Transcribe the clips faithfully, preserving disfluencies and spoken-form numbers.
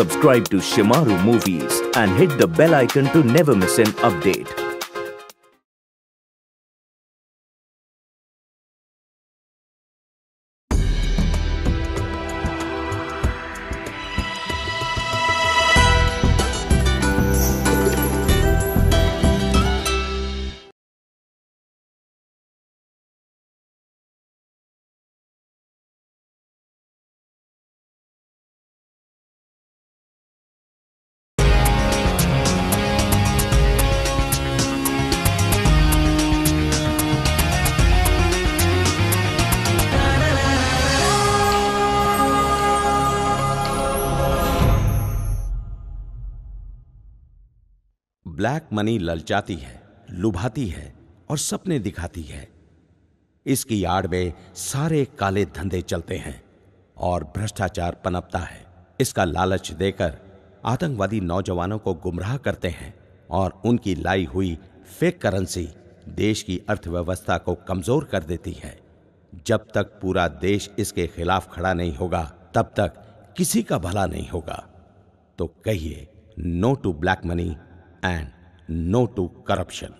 Subscribe to Shemaroo Movies and hit the bell icon to never miss an update. Black money ललचाती है, लुभाती है और सपने दिखाती है। इसकी आड़ में सारे काले धंधे चलते हैं और भ्रष्टाचार पनपता है। इसका लालच देकर आतंकवादी नौजवानों को गुमराह करते हैं और उनकी लाई हुई फेक करेंसी देश की अर्थव्यवस्था को कमजोर कर देती है। जब तक पूरा देश इसके खिलाफ खड़ा नहीं होगा, तब तक किसी का भला नहीं होगा। तो कहिए no to black money and no to corruption.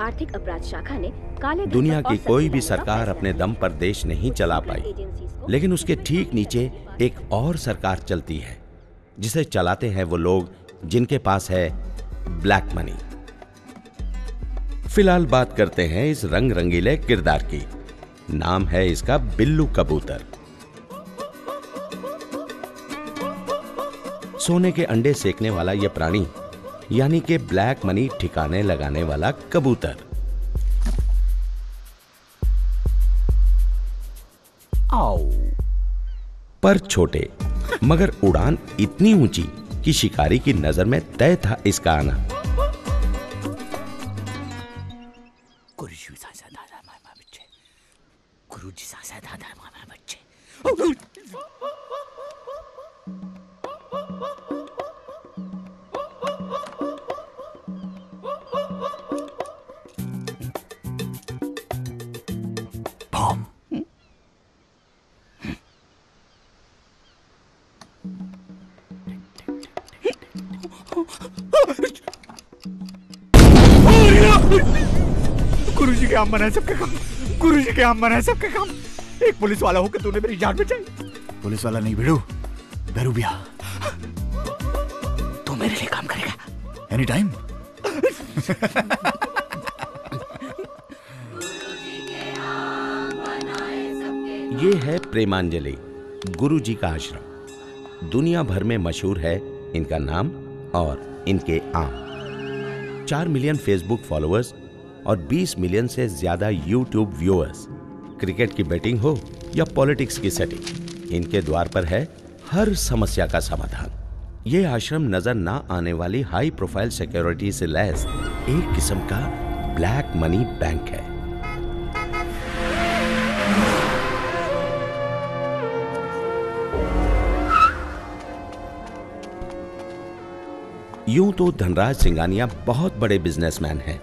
आर्थिक अपराध शाखा ने काले दुनिया की कोई भी सरकार अपने दम पर देश नहीं चला पाई, लेकिन उसके ठीक नीचे एक और सरकार चलती है जिसे चलाते हैं वो लोग जिनके पास है ब्लैक मनी। फिलहाल बात करते हैं इस रंग रंगीले किरदार की। नाम है इसका बिल्लू कबूतर। सोने के अंडे सेकने वाला यह प्राणी यानी कि ब्लैक मनी ठिकाने लगाने वाला कबूतर। आओ। पर छोटे, मगर उड़ान इतनी ऊंची कि शिकारी की नजर में तय था इसका आना। गुरुजी के सबका काम, गुरुजी के आम मना है सबका काम। एक पुलिस वाला होकर तूने मेरी जान बचाई। पुलिस वाला नहीं भिड़ू, दरूबिया। तू मेरे लिए काम करेगा एनी टाइम। ये है प्रेमांजलि, गुरु जी का आश्रम दुनिया भर में मशहूर है इनका नाम और इनके आम। चार मिलियन फेसबुक फॉलोअर्स और बीस मिलियन से ज्यादा यूट्यूब व्यूअर्स। क्रिकेट की बैटिंग हो या पॉलिटिक्स की सेटिंग, इनके द्वार पर है हर समस्या का समाधान। ये आश्रम नजर ना आने वाली हाई प्रोफाइल सिक्योरिटी से लैस एक किस्म का ब्लैक मनी बैंक है। यूं तो धनराज सिंगानिया बहुत बड़े बिजनेसमैन हैं,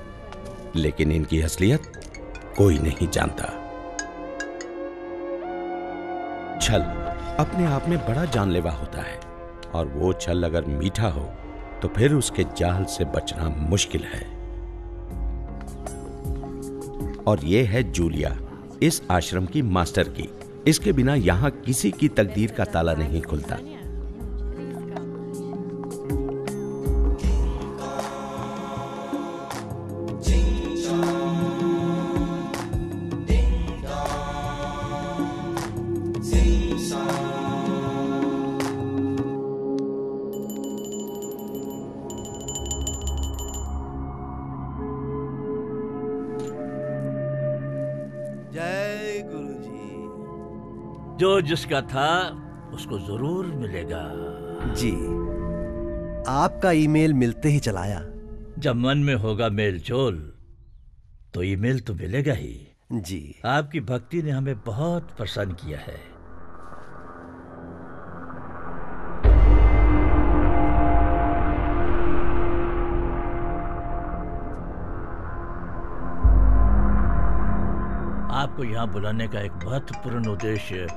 लेकिन इनकी असलियत कोई नहीं जानता। छल अपने आप में बड़ा जानलेवा होता है और वो छल अगर मीठा हो तो फिर उसके जाल से बचना मुश्किल है। और ये है जूलिया, इस आश्रम की मास्टर की। इसके बिना यहाँ किसी की तकदीर का ताला नहीं खुलता। जिसका था उसको जरूर मिलेगा जी। आपका ईमेल मिलते ही चलाया। जब मन में होगा मेल जोल तो ईमेल तो मिलेगा ही जी। आपकी भक्ति ने हमें बहुत प्रसन्न किया है। आपको यहां बुलाने का एक महत्वपूर्ण उद्देश्य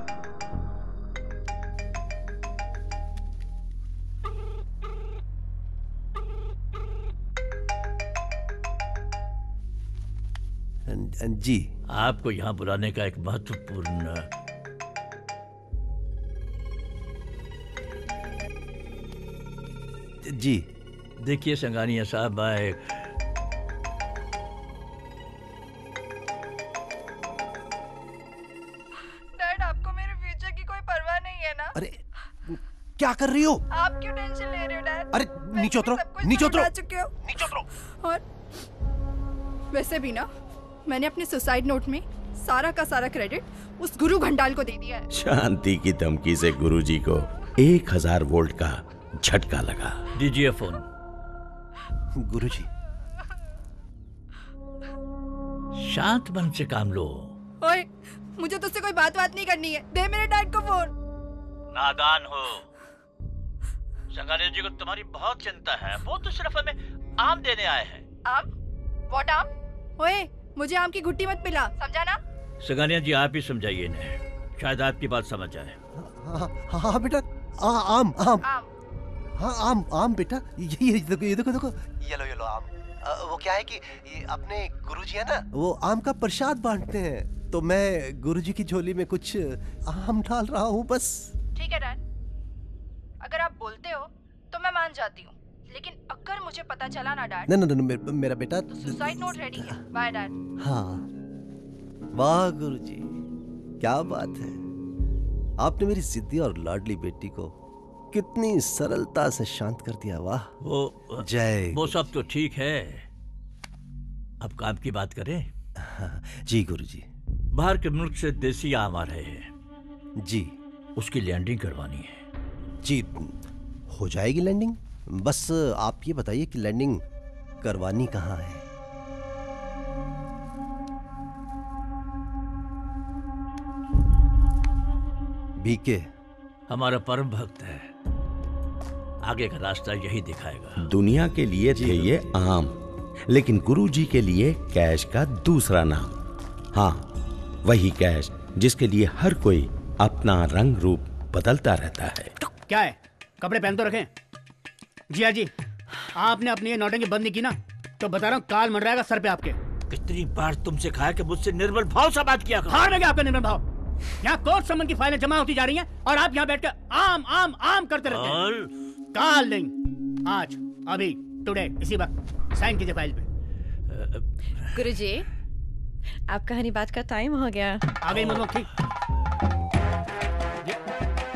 जी आपको यहां बुलाने का एक महत्वपूर्ण जी। देखिए संगानिया साहब, मैं डैड, आपको मेरे फ्यूचर की कोई परवाह नहीं है ना? अरे क्या कर रही हो आप? क्यों टेंशन ले रहे हो डैड? अरे नीचे उतरो, नीचे उतरो, नीचे उतरो। और वैसे भी ना, मैंने अपने सुसाइड नोट में सारा का सारा क्रेडिट उस गुरु घंटाल को दे दिया है। शांति की धमकी से गुरुजी को एक हजार वोल्ट का झटका लगा। दीजिए फोन। गुरुजी शांत मन से काम लो। ओए, मुझे तुझसे कोई बात बात नहीं करनी है, दे मेरे डैड को फोन। नादान हो, संगानिया जी को तुम्हारी बहुत चिंता है। वो तो सिर्फ हमें आम देने आए हैं। आम? व्हाट आम? ओए, मुझे आम की गुट्टी मत पिला, समझा ना? सिंगानिया जी आप ही समझाइए इन्हें, शायद आपकी बात समझ आए। हाँ हाँ बेटा, आम आम हाँ आम आम बेटा, ये ये देखो ये देखो देखो ये लो ये लो आम। आ, वो क्या है कि ये अपने गुरुजी है ना, वो आम का प्रसाद बांटते हैं, तो मैं गुरुजी की झोली में कुछ आम डाल रहा हूँ बस। ठीक है डैड, अगर आप बोलते हो तो मैं मान जाती हूँ, लेकिन अगर मुझे पता चला ना डैड। नहीं नहीं नहीं मेरा बेटा, तो सुसाइड नोट रेडी है। Bye dad. हाँ वाह गुरुजी, क्या बात है, आपने मेरी जिद्दी और लाडली बेटी को कितनी सरलता से शांत कर दिया। वाह। वो जय। वो सब तो ठीक है, अब काम की बात करें। हाँ, जी गुरुजी। बाहर के मुल्क से देसी आम आ रहे हैं जी, उसकी लैंडिंग करवानी है जी। हो जाएगी लैंडिंग, बस आप ये बताइए कि लैंडिंग करवानी कहाँ है। बीके हमारा परम भक्त है, आगे का रास्ता यही दिखाएगा। दुनिया के लिए थे ये आम, लेकिन गुरुजी के लिए कैश का दूसरा नाम। हाँ, वही कैश जिसके लिए हर कोई अपना रंग रूप बदलता रहता है। क्या है, कपड़े पहन तो रखें। जिया जी, आपने अपनी ये नौटंकी बंद नहीं की ना, तो बता रहा हूँ काल मंडराएगा सर पे आपके। कितनी बार तुमसे कहा कि मुझसे निर्मल भाव से बात किया करो। हाँ लगे आपका निर्मल भाव। यहाँ कोर्ट समन की फाइलें जमा होती जा रही हैं और आप यहाँ बैठकर आम आम आम करते रहते हैं। और... काल नहीं, आज, अभी, टुडे, इसी वक्त साइन कीजिए फाइल पे। गुरु जी, आप कहानी बात का टाइम हो गया। आ गई मधुमक्खी।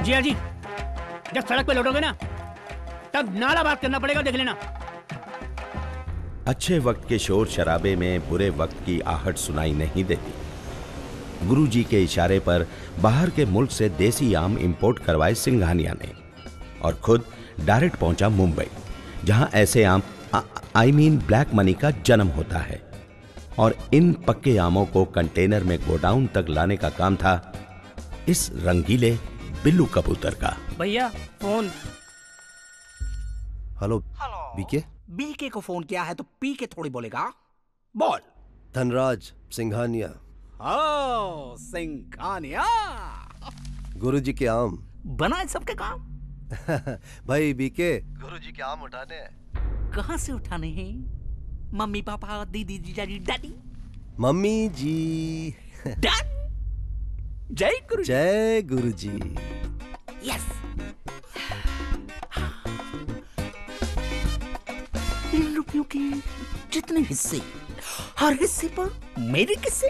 जिया जी, जब सड़क पे लौटोगे ना तब नाला बात करना पड़ेगा, देख लेना। अच्छे वक्त के शोर शराबे में बुरे वक्त की आहट सुनाई नहीं देती। गुरुजी के इशारे पर बाहर के मुल्क से देसी आम इंपोर्ट करवाए सिंघानिया ने और खुद डायरेक्ट पहुंचा मुंबई, जहां ऐसे आम आई मीन ब्लैक मनी का जन्म होता है। और इन पक्के आमों को कंटेनर में गोडाउन तक लाने का काम था इस रंगीले बिल्लू कबूतर का। भैया फोन। Hello BK. बीके को फोन किया है तो पीके थोड़ी बोलेगा, बोल। धनराज सिंघानिया। ओ सिंघानिया, गुरुजी के आम बनाए सबके काम। भाई बीके, गुरुजी के आम उठाने हैं। कहाँ से उठाने हैं? मम्मी पापा दीदी जीजाजी डैडी। मम्मी जी डैड। जय गुरु, जय गुरुजी। यस। इन रुपयों के जितने हिस्से, हर हिस्से पर मेरे किस्से।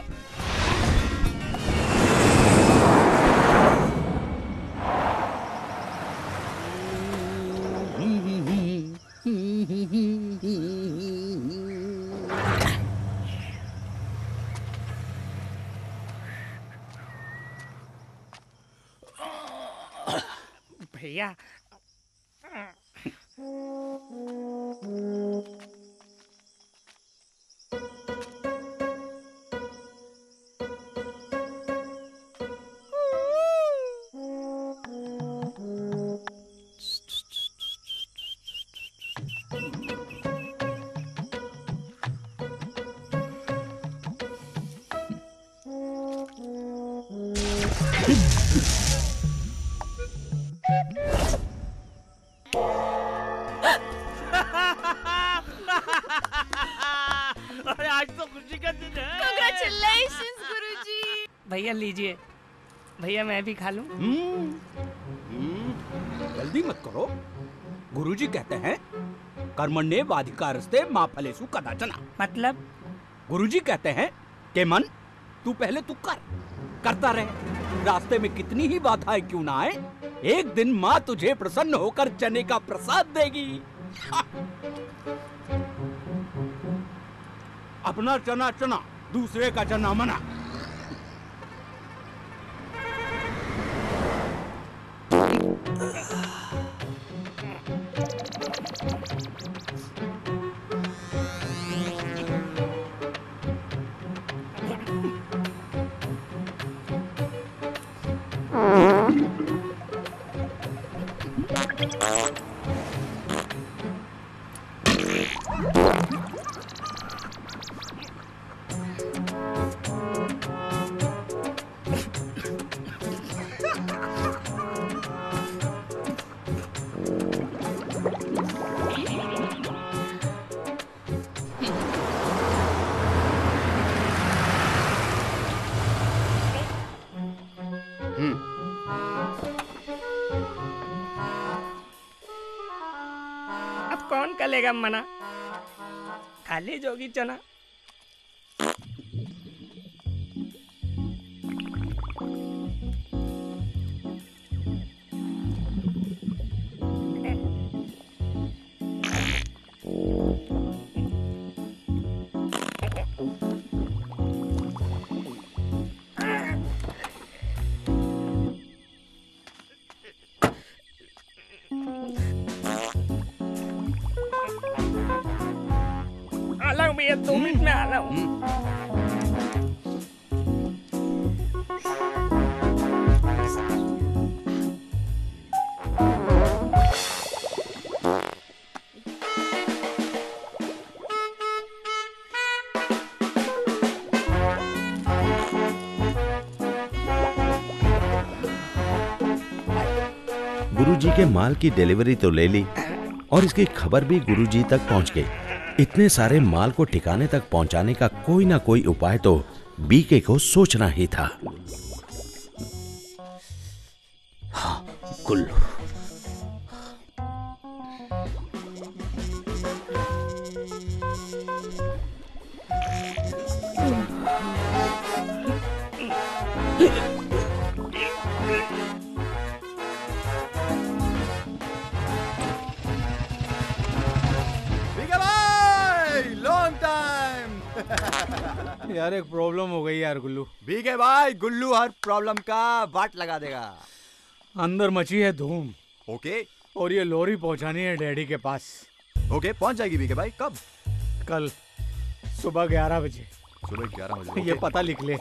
भैया लीजिए भैया, मैं भी खा लूं। जल्दी मत करो, गुरुजी कहते हैं कर्मण्ये वाधिकारस्ते मा फलेषु कदाचन। मतलब गुरुजी कहते हैं कि मन तू पहले तू कर, करता रहे, रास्ते में कितनी ही बाधाएं क्यों ना आए, एक दिन माँ तुझे प्रसन्न होकर चने का प्रसाद देगी। अपना चना चना, दूसरे का चना मना। लेगा मना, खाली जोगी चना। गुरुजी के माल की डिलीवरी तो ले ली और इसकी खबर भी गुरुजी तक पहुंच गई। इतने सारे माल को ठिकाने तक पहुंचाने का कोई ना कोई उपाय तो बीके को सोचना ही था। हाँ, गुल्लू। यार एक प्रॉब्लम हो गई यार गुल्लू। बीके भाई गुल्लू हर प्रॉब्लम का बाट लगा देगा। अंदर मची है धूम। ओके। और ये लोरी पहुंचानी है डैडी के पास। ओके पहुंच जाएगी बीके भाई। कब? कल सुबह ग्यारह बजे। सुबह ग्यारह बजे। ये पता लिख ले।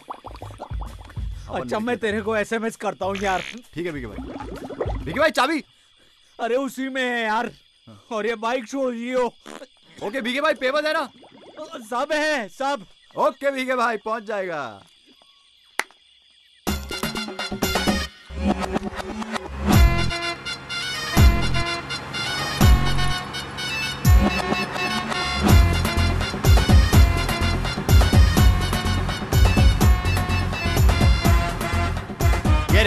अच्छा मैं तेरे को एसएमएस करता हूँ यार। ठीक है बीके भाई। बीके भाई चाबी? अरे उसी में है यार। और ये बाइक छोड़ दियो। ओके बीके भाई पेपर है ना? सब है सब। ओके बीके भाई पहुंच जाएगा।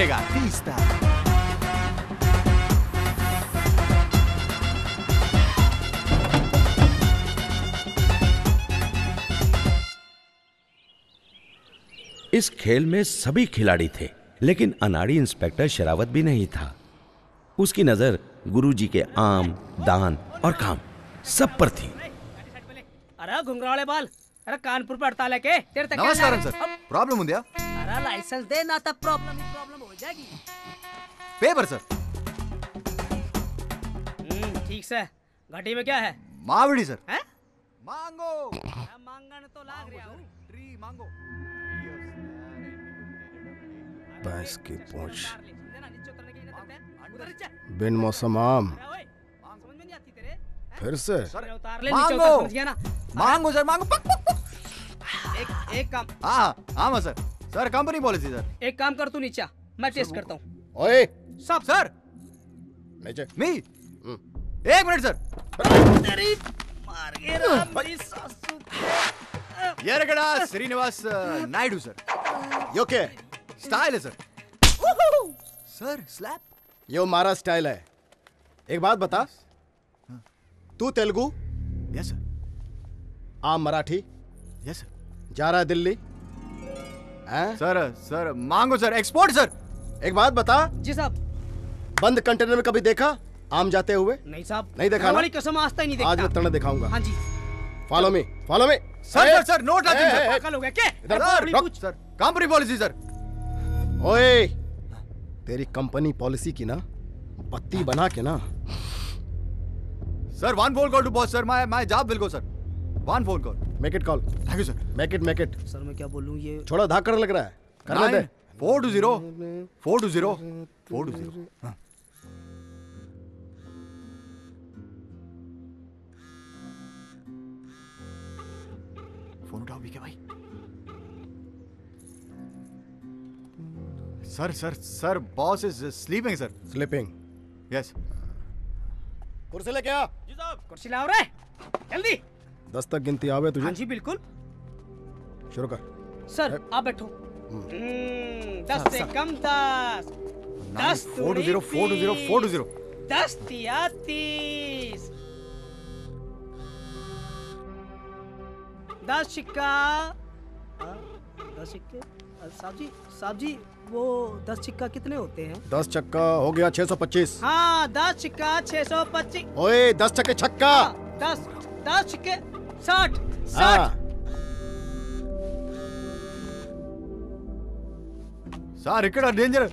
Llega pista. इस खेल में सभी खिलाड़ी थे लेकिन अनाड़ी इंस्पेक्टर शरावत भी नहीं था। उसकी नजर गुरुजी के आम दान और काम सब पर थी। अरे घुंघराले बाल, अरे कानपुर पर हड़ताल है के तेरे तक। नमस्कार सर, प्रॉब्लम हो गया। अरे लाइसेंस दे ना तब प्रॉब्लम पेपर सर। हम्म ठीक से। घटी में क्या है? मावड़ी सर। हैं? मांगो। मांगन तो लाग रहा हूं। ट्री मांगो। बस की पूछ। बिन मौसम आम। फिर से। मांगो। मांगो सर मांगो। एक एक काम। हाँ हाँ sir. Sir company policy sir. एक काम कर तू नीचा, मैं टेस्ट करता हूं। ओए सब सर नीचे मी एक मिनट सर। तेरी मार के राम मेरी सासू ये रगड़ा श्रीनिवास नायडू सर। यो के स्टाइल है सर। सर स्लैप यो मारा स्टाइल है। एक बात बता, तू तेलुगु? Yes sir. आम मराठी? Yes sir. जा रहा है दिल्ली? आ? सर सर मांगो सर एक्सपोर्ट सर। एक बात बता। जी साहब। बंद कंटेनर में कभी देखा आम जाते हुए? नहीं साहब। नहीं देखा? हमारी कसम आज तक नहीं देखा। आज मैं तन्ने दिखाऊंगा। हाँ जी। Follow me follow me. Sir sir sir note लाते हैं। पागल हो गए क्या? इधर सर कंपनी पॉलिसी सर। ओए तेरी कंपनी पॉलिसी की ना पत्ती बना के ना। Sir one phone call to boss sir. My my job will go sir. One phone call. Make it call. Thank you sir. Make it make it. Sir मैं क्या बोलूं ये? छोड़ा धाकड़ लग रहा है। करने दे। Four two zero four two zero four two zero. Phone उठाओ बीके भाई। Sir sir sir boss is sleeping sir. Sleeping? Yes. कुर्सी ले क्या? जी साहब। कुर्सी लाओ रे जल्दी। दस तक गिनती आवे तुझे? हाँ जी बिल्कुल। शुरू कर। सर आप बैठो। दस से कम दस। दस four two zero four two zero four two zero. दस तिया तीस। दस सिक्का। दस सिक्के साहब जी साहब जी वो दस सिक्का कितने होते हैं? दस चक्का हो गया छह सौ पच्चीस। हाँ दस सिक्का छह सौ पच्चीस। ओए दस चक्के छक्का। दस दस सिक्के साठ साठ सार इकड़ा डेंजर।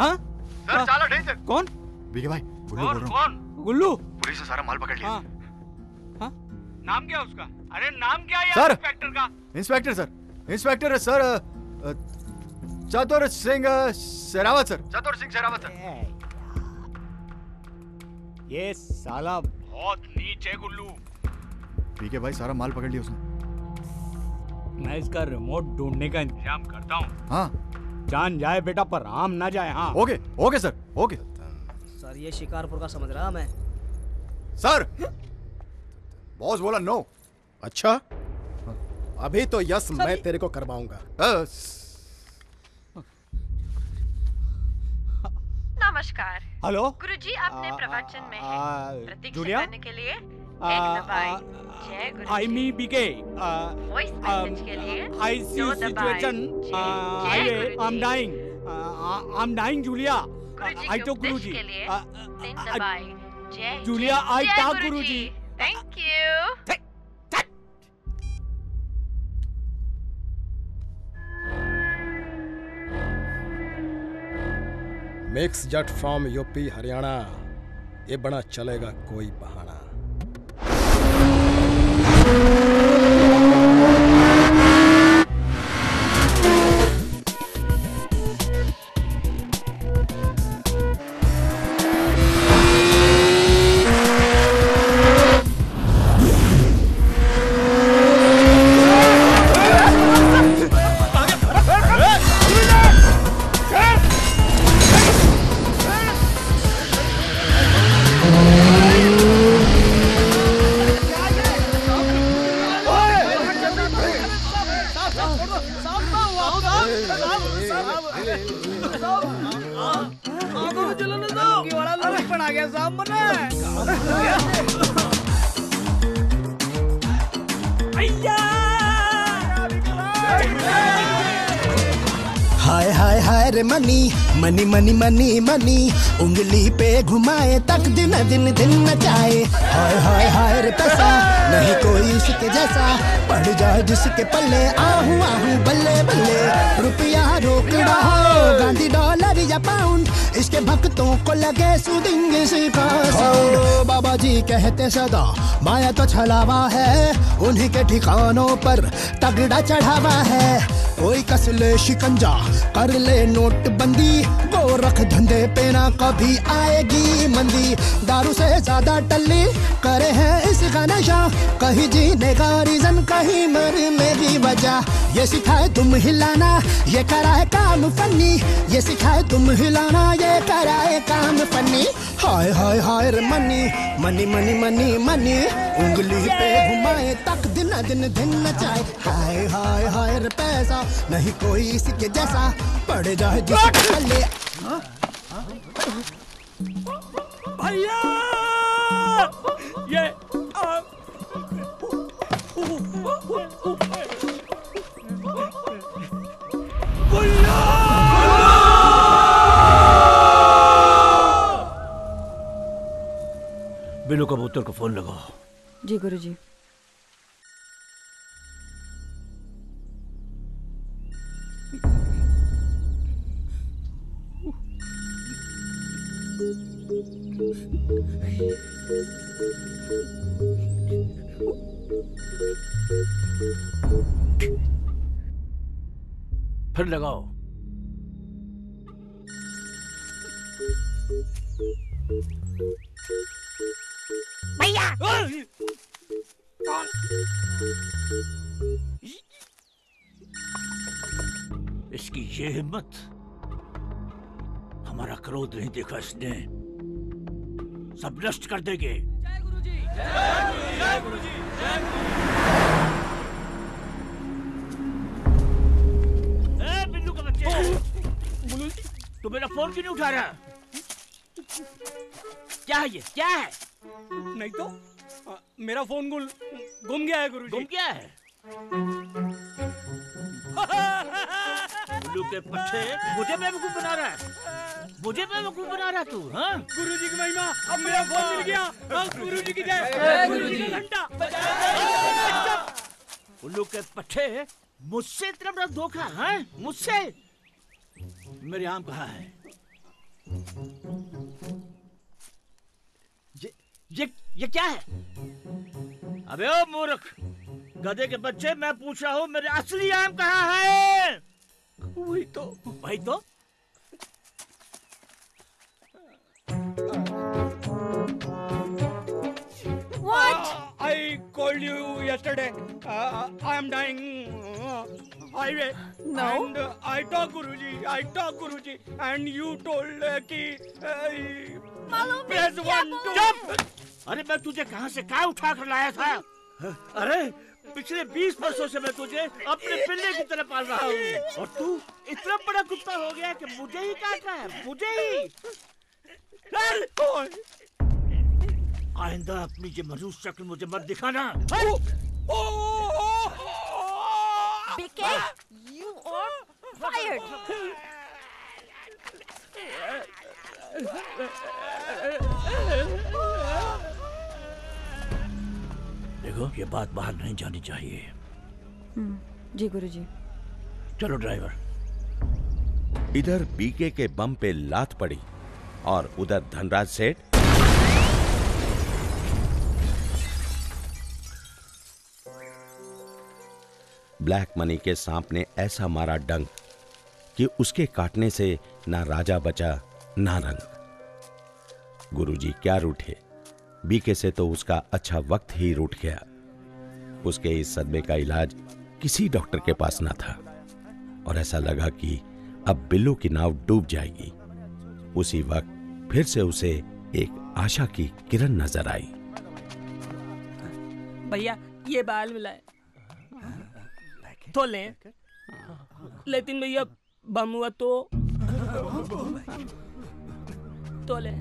हाँ सर साला डेंजर। कौन? बीके भाई गुल्लू बोल रहा हूँ। गुल्लू? पुलिस ने सारा माल पकड़ लिया। हाँ नाम क्या उसका? अरे नाम क्या यार इंस्पेक्टर का? इंस्पेक्टर सर इंस्पेक्टर है sir. Chatur Singh Sherawat sir. Chatur Singh Sherawat sir. ये साला बहुत नीच है गुल्लू। बीके भाई सारा माल पकड़ लिया उसने। मैं इसका रिमोट ढूंढने का इंतजाम करता हूँ। हाँ जान जाए बेटा पर आम ना जाए। हाँ okay okay sir okay. Sir ये शिकारपुर का समझ रहा मैं सर। बॉस बोला नो। अच्छा हाँ। अभी तो यस मैं तेरे को करवाऊंगा। नमस्कार। हेलो गुरुजी आपने प्रवचन में है प्रतीक्षा करने के लिए एक दबाई। जय गुरुजी। I me BK. Voice message के लिए I see situation. I am dying I am dying Julia. I talk गुरुजी के लिए तीन दबाई। जय जूलिया। आई टॉक गुरुजी। Thank you. Mix Jat from UP Haryana, ये बना चलेगा कोई बहाना। हाय हाय हाय रे money money money money money उंगली पे घुमाए तक दिन दिन दिन नचाए। हाय हाय हाय रे पैसा नहीं कोई इसके जैसा, पड़ जाए जिसके पल्ले आहू आहू बल्ले बल्ले। रुपया रोकड़ा हो गांधी डॉलर या पाउंड, इसके भक्तों को लगे सूदिंग इसी का साउंड। बाबा जी कहते सदा माया तो छलावा है, उन्हीं के ठिकानों पर तगड़ा चढ़ावा है। कोई कस ले शिकंजा कर ले नोटबंदी, गोरख धंधे पे ना कभी आएगी मंदी। दारू से ज्यादा टल्ली करे हैं इसका नशा, कहीं जीने का रीजन कहीं मरने की वजह। ये सिखाए तुम हिलाना ये कराए काम फनी, ये सिखाए तुम हिलाना ये कराए काम फनी। हाय हाय हाय रे money money money money money उंगली पे घुमाए तक दिन दिन दिन नचाए। हाय हाय हाय रे पैसा नहीं कोई इसके जैसा, पड़ जाए जिसके भैया ये बिलू कबूतर को फोन लगाओ। जी गुरुजी। फिर लगाओ। भैया इसकी ये हिम्मत, हमारा क्रोध नहीं देखा इसने, सब नष्ट कर देंगे। जय गुरुजी, जय गुरुजी, जय गुरुजी। ए बिल्लू का बच्चे, तू मेरा फोन क्यों नहीं उठा रहा? क्या है ये, क्या है? नहीं तो आ, मेरा फोन गुल गुम गया है गुरुजी। गुम गया है? गुल्लू के पट्टे मुझे बेवकूफ बना रहा है, मुझे बेवकूफ बना रहा तू। हाँ गुरुजी की महिमा, अब मेरा फोन मिल गया। गुरुजी की जय, गुरुजी का घंटा। गुल्लू के पट्टे मुझसे इतना बड़ा धोखा है, मुझसे? मेरे आम कहाँ है? ये ये क्या है? अबे ओ मूर्ख गधे के बच्चे, मैं पूछ रहा हूँ मेरे असली आम कहाँ है? वही तो, वही तो। What? I called you yesterday. Uh, I am dying. Highway. No. And uh, I talk Guruji. I talk Guruji. And you told uh, ki. Uh, press one jump. अरे मैं तुझे कहां से कहां उठा कर लाया था? अरे पिछले बीस वर्षों से मैं तुझे अपने पिल्ले की तरह पाल रहा हूँ, और तू इतना बड़ा कुत्ता हो गया कि मुझे ही काटा है, मुझे ही। आइंदा अपनी ये मजूस शक्ल मुझे मत दिखाना। BK, you are fired. देखो ये बात बाहर नहीं जानी चाहिए। जी गुरुजी। चलो ड्राइवर। इधर बीके के बम पे लात पड़ी और उधर धनराज सेठ ब्लैक मनी के सांप ने ऐसा मारा डंक कि उसके काटने से ना राजा बचा ना रंग। गुरुजी क्या रूठे, बीके से तो उसका अच्छा वक्त ही रूठ गया। उसके इस सदमे का इलाज किसी डॉक्टर के पास ना था और ऐसा लगा कि अब बिल्लू की नाव डूब जाएगी। उसी वक्त फिर से उसे एक आशा की किरण नजर आई। भैया ये बाल मिलाए तो ले, लेकिन भैया बम हुआ तो तो ले।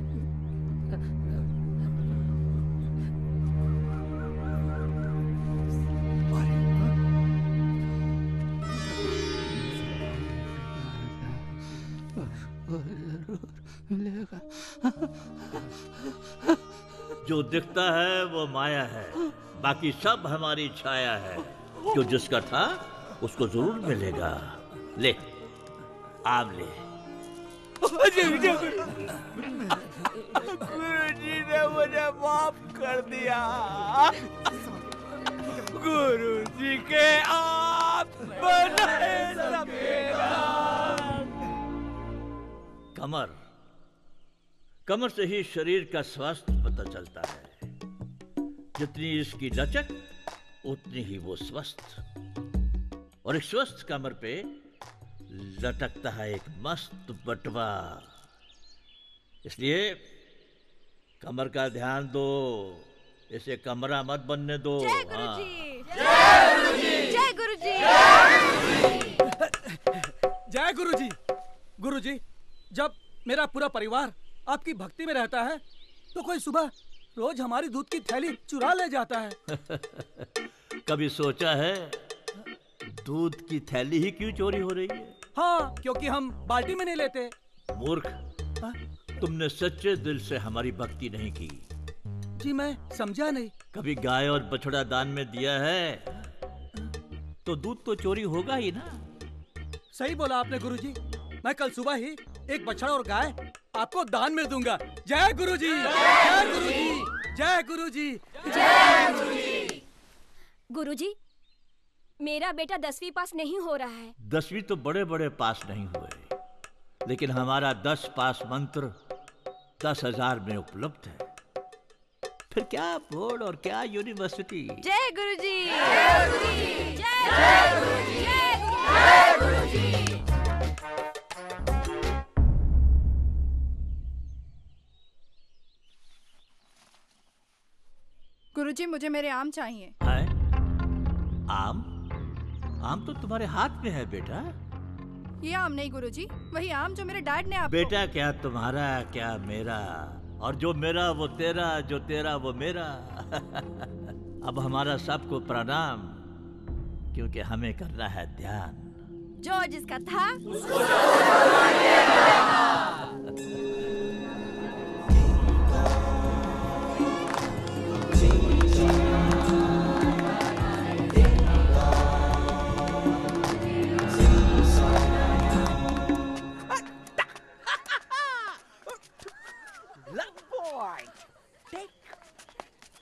जो दिखता है वो माया है, बाकी सब हमारी छाया है। जो जिसका था उसको जरूर मिलेगा। ले आम ले। गुरुजी ने मुझे माफ कर दिया। गुरुजी के आप बनाए सबके। कमर कमर से ही शरीर का स्वास्थ्य पता चलता है। जितनी इसकी लचक उतनी ही वो स्वस्थ, और एक स्वस्थ कमर पे लटकता है एक मस्त बटवा। इसलिए कमर का ध्यान दो, इसे कमरा मत बनने दो। जय गुरुजी, जय गुरुजी, जय गुरुजी, जय गुरुजी। गुरुजी, जब मेरा पूरा परिवार आपकी भक्ति में रहता है तो कोई सुबह रोज हमारी दूध की थैली चुरा ले जाता है। कभी सोचा है दूध की थैली ही क्यों चोरी हो रही है? हाँ, क्योंकि हम बाल्टी में नहीं लेते। मूर्ख, तुमने सच्चे दिल से हमारी भक्ति नहीं की। जी मैं समझा नहीं। कभी गाय और बछड़ा दान में दिया है तो दूध तो चोरी होगा ही ना। सही बोला आपने गुरुजी। मैं कल सुबह ही एक बछड़ा और गाय आपको दान में दूंगा। जय गुरुजी, जय गुरुजी, जय गुरुजी, जय गुरुजी। गुरुजी, मेरा बेटा दसवीं पास नहीं हो रहा है। दसवीं तो बड़े बड़े पास नहीं हुए, लेकिन हमारा दस पास मंत्र दस हजार में उपलब्ध है। फिर क्या बोर्ड और क्या यूनिवर्सिटी। जय गुरुजी, जय गुरुजी, जय गुरुजी, जय गुरुजी। गुरुजी मुझे मेरे आम चाहिए। है? आम? आम तो तुम्हारे हाथ में है बेटा। ये आम नहीं गुरुजी, वही आम जो मेरे डैड ने आपको। बेटा क्या तुम्हारा क्या मेरा, और जो मेरा वो तेरा, जो तेरा वो मेरा। अब हमारा सबको प्रणाम, क्योंकि हमें करना है ध्यान। जो जिसका था उसको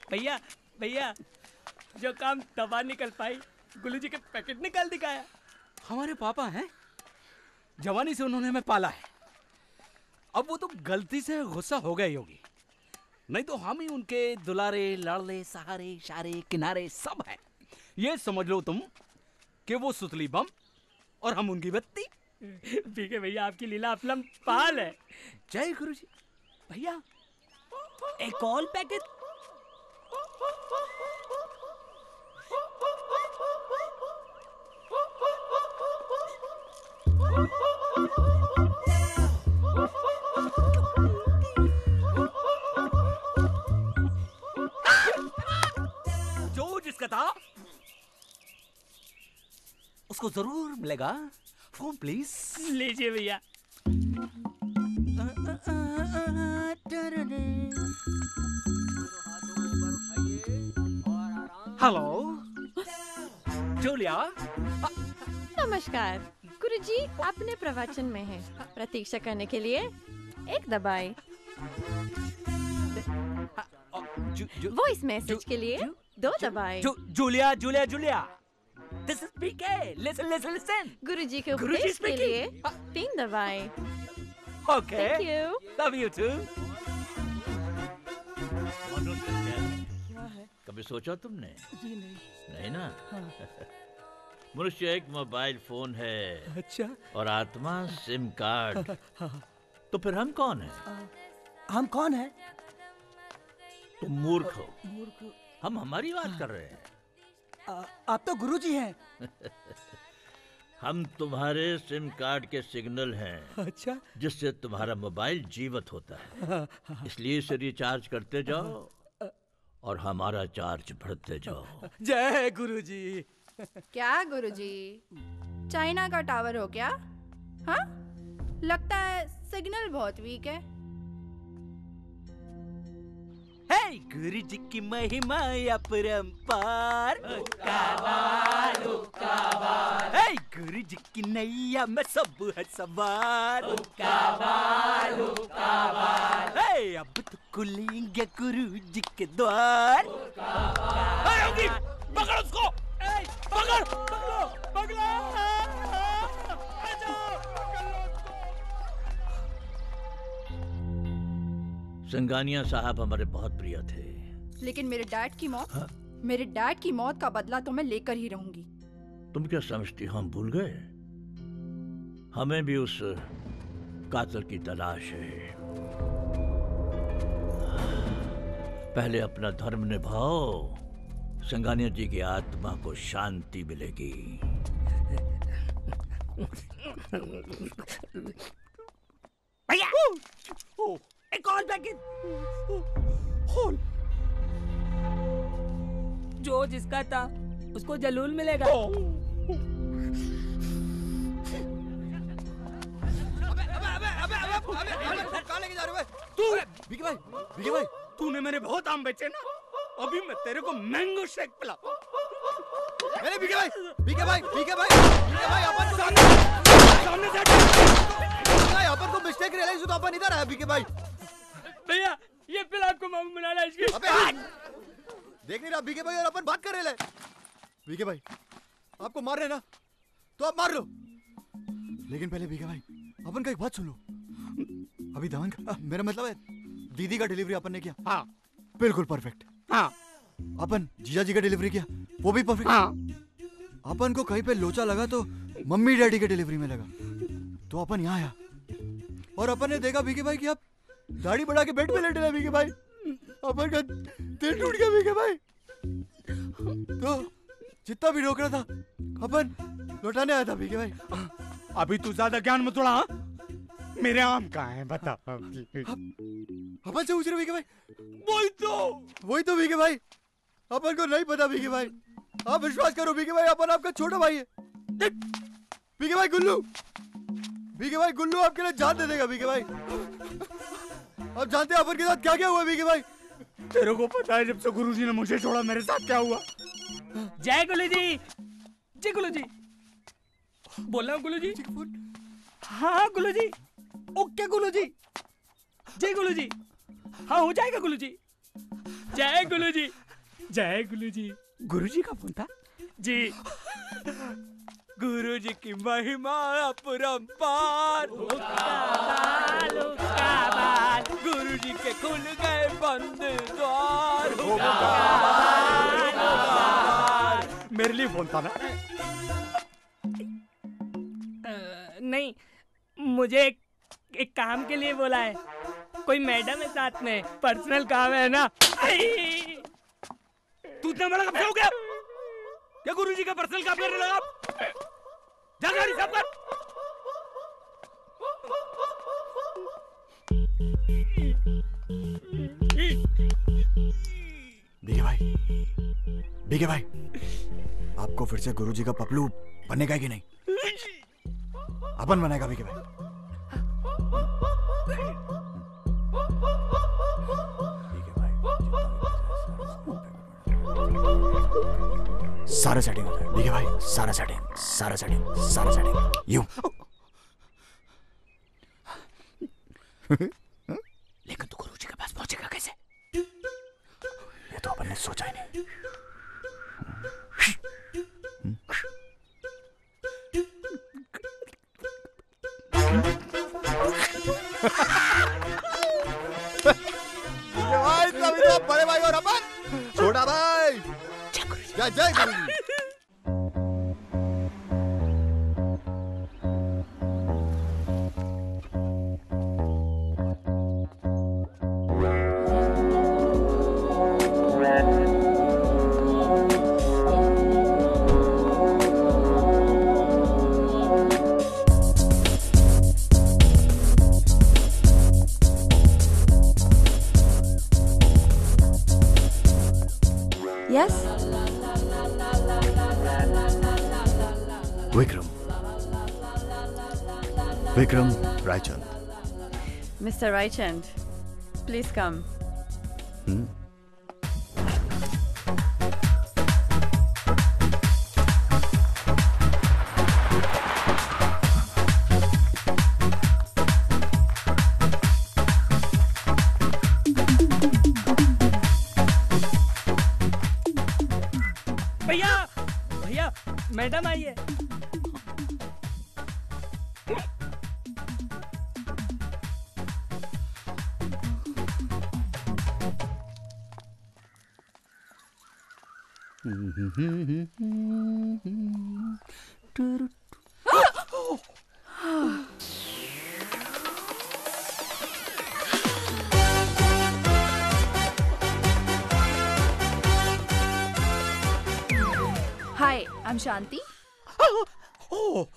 भैया भैया जो काम दवा निकल पाई, गुल्लू जी के पैकेट निकाल दिखाया। हमारे पापा हैं, जवानी से उन्होंने हमें पाला है। अब वो तो गलती से गुस्सा हो गई होगी, नहीं तो हम ही उनके दुलारे लाड़ले सहारे इशारे किनारे सब हैं। ये समझ लो तुम कि वो सुतली बम और हम उनकी बत्ती। ठीक है भैया, आपकी लीला अफलम पाल है। जय गुरुजी। भैया एक और पैकेट। जो जिसका था उसको जरूर मिलेगा। फॉर्म प्लीज लीजिए भैया। Hello Julia. नमस्कार गुरु जी अपने प्रवचन में है, प्रतीक्षा करने के लिए एक दबाए। वो इस मैसेज के लिए दो दबाए। Julia Julia Julia This is B K. Listen, listen, listen. Guruji के उपदेश के लिए तीन दवाएं. Okay. Thank you. Love you too. कभी सोचा तुमने? जी नहीं. नहीं ना? हाँ. मनुष्य एक मोबाइल फोन है. अच्छा. और आत्मा सिम कार्ड. हाँ. तो फिर हम कौन हैं? हम कौन हैं? तुम मूर्ख हो. मूर्ख. हम हमारी बात कर रहे हैं. आ, आप तो गुरुजी हैं। हम तुम्हारे सिम कार्ड के सिग्नल हैं। अच्छा। जिससे तुम्हारा मोबाइल जीवित होता है, इसलिए इसे रिचार्ज करते जाओ और हमारा चार्ज बढ़ते जाओ। जय गुरुजी। क्या गुरुजी, चाइना का टावर हो क्या? हाँ, लगता है सिग्नल बहुत वीक है। Hey, गुरु जी की महिमा या परंपार। उकाबार, उकाबार। Hey, गुरु जी की नैया में सब है सवार। उकाबार, उकाबार। Hey, अब तो खुलेंगे गुरु जी के द्वार। उकाबार। योगी, पकड़ उसको। Hey, पकड़, पकड़ो, पकड़ो। सिंगानिया साहब हमारे बहुत प्रिय थे, लेकिन मेरे डैड की मौत हा? मेरे डैड की मौत का बदला तो मैं लेकर ही रहूंगी। तुम क्या समझती हो हम भूल गए? हमें भी उस कातिल की तलाश है। पहले अपना धर्म निभाओ, सिंगानिया जी की आत्मा को शांति मिलेगी। भैया Call back in. Hold. जो जिसका था उसको जलूल मिलेगा। oh. अबे अबे अबे अबे अबे अबे कहाँ लेके जा रहे हो तू? बीके भाई, बीके भाई, तूने मेरे बहुत आम बेचे ना, अभी मैं तेरे को मैंगो शेक पिलाऊं। मेरे बीके भाई, बीके भाई, बीके भाई, बीके भाई, अपन सामने सामने जाए। अपन को मिस्टेक रियलाइज हो तो अपन इधर आया बीके भाई। भैया ये फिर आपको मामू बना रहा है इसकी। अबे देख नहीं रहा बीके भाई और अपन बात कर रहे हैं। बीके भाई आपको मार रहे ना, तो आप मार लो, लेकिन पहले बीके भाई अपन का एक बात सुन लो। अभी धवन का, मेरा मतलब है दीदी का डिलीवरी अपन ने किया। हाँ बिल्कुल परफेक्ट। हाँ अपन जीजा जी का डिलीवरी किया, वो भी परफेक्ट। हाँ अपन को कहीं पे लोचा लगा तो मम्मी डैडी के डिलीवरी में लगा, तो अपन यहाँ आया और अपन ने देखा बीके भाई की आप दाढ़ी बढ़ा के बेड पे लेटे बीके भाई। अपन का दिल टूट गया बीके भाई। तो जितना भी रोक रहा था अपन लौटाने आया था बीके भाई। अभी तू ज्यादा ज्ञान मत उड़ा, मेरे आम कहाँ हैं बता। अपन से पूछ रहे बीके भाई। वही तो वही तो बीके भाई, अपन को नहीं पता बीके भाई। आप विश्वास करो बीके भाई, अपन आपका छोटा भाई है। देख बीके भाई गुल्लू, बीके भाई गुल्लू आपके लिए जान दे देगा बीके भाई। अब जानते हैं अपन के साथ क्या क्या हुआ बीके भाई? तेरे को पता है जब से गुरुजी ने मुझे छोड़ा मेरे साथ क्या हुआ? जय गुरुजी, जय गुरुजी। बोल रहा हूँ गुरुजी। हाँ गुरुजी, ओके गुरुजी, जय गुरुजी। हाँ हो जाएगा गुरुजी। जय गुरुजी, जय गुरुजी। गुरुजी का फोन था जी। गुरुजी की महिमा अपरंपार। उकाबार, उकाबार। गुरुजी के खुल गए बंद द्वार। उकाबार, उकाबार। मेरे लिए फोन था ना? नहीं, मुझे एक, एक काम के लिए बोला है। कोई मैडम है साथ में, पर्सनल काम है ना। तू इतना बड़ा कब से हो गया? क्या गुरुजी का पर्सनल काम करने लगा? जा गाड़ी साफ कर। बीके भाई, बीके भाई, आपको फिर से गुरुजी का पपलू बनेगा कि नहीं? अपन बनाएगा बीके भाई। बीके भाई सारा सेटिंग हो जाए। बीके भाई सारा सेटिंग, सारा सेटिंग, सारा सेटिंग। यू लेकिन तू गुरुजी के पास पहुंचेगा कैसे? ये तो अपन ने सोचा ही नहीं। बड़े भाई और अपन छोटा भाई जय जय गुरुजी। Vikram Raichand. Mister Raichand, please come. Hmm? भैया, भैया, मैडम आई है। Hi, I'm Shanti. Oh, oh,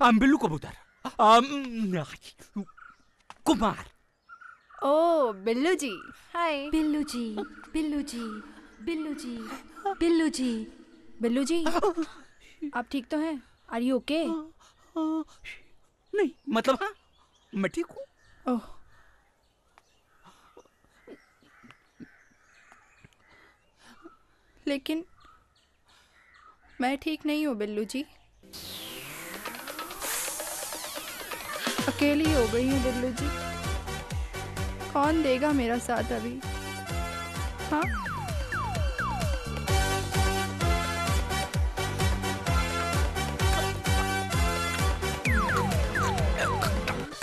I'm Billu Kabutar. Um, Kumar. Oh, Billu Ji. Hi. Billu Ji. Billu Ji. Billu Ji. Billu Ji. Billu जी आप ठीक तो हैं? Are you okay? नहीं मतलब हाँ मैं ठीक हूँ। ओह लेकिन मैं ठीक नहीं हूँ बिल्लू जी। अकेली हो गई हूँ बिल्लू जी। कौन देगा मेरा साथ अभी? हाँ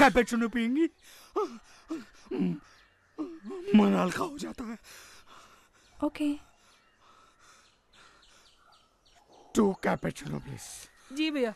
कैपेचुनो पिएंगी मन हल्का हो जाता है। Okay two cappuccino please. जी भैया।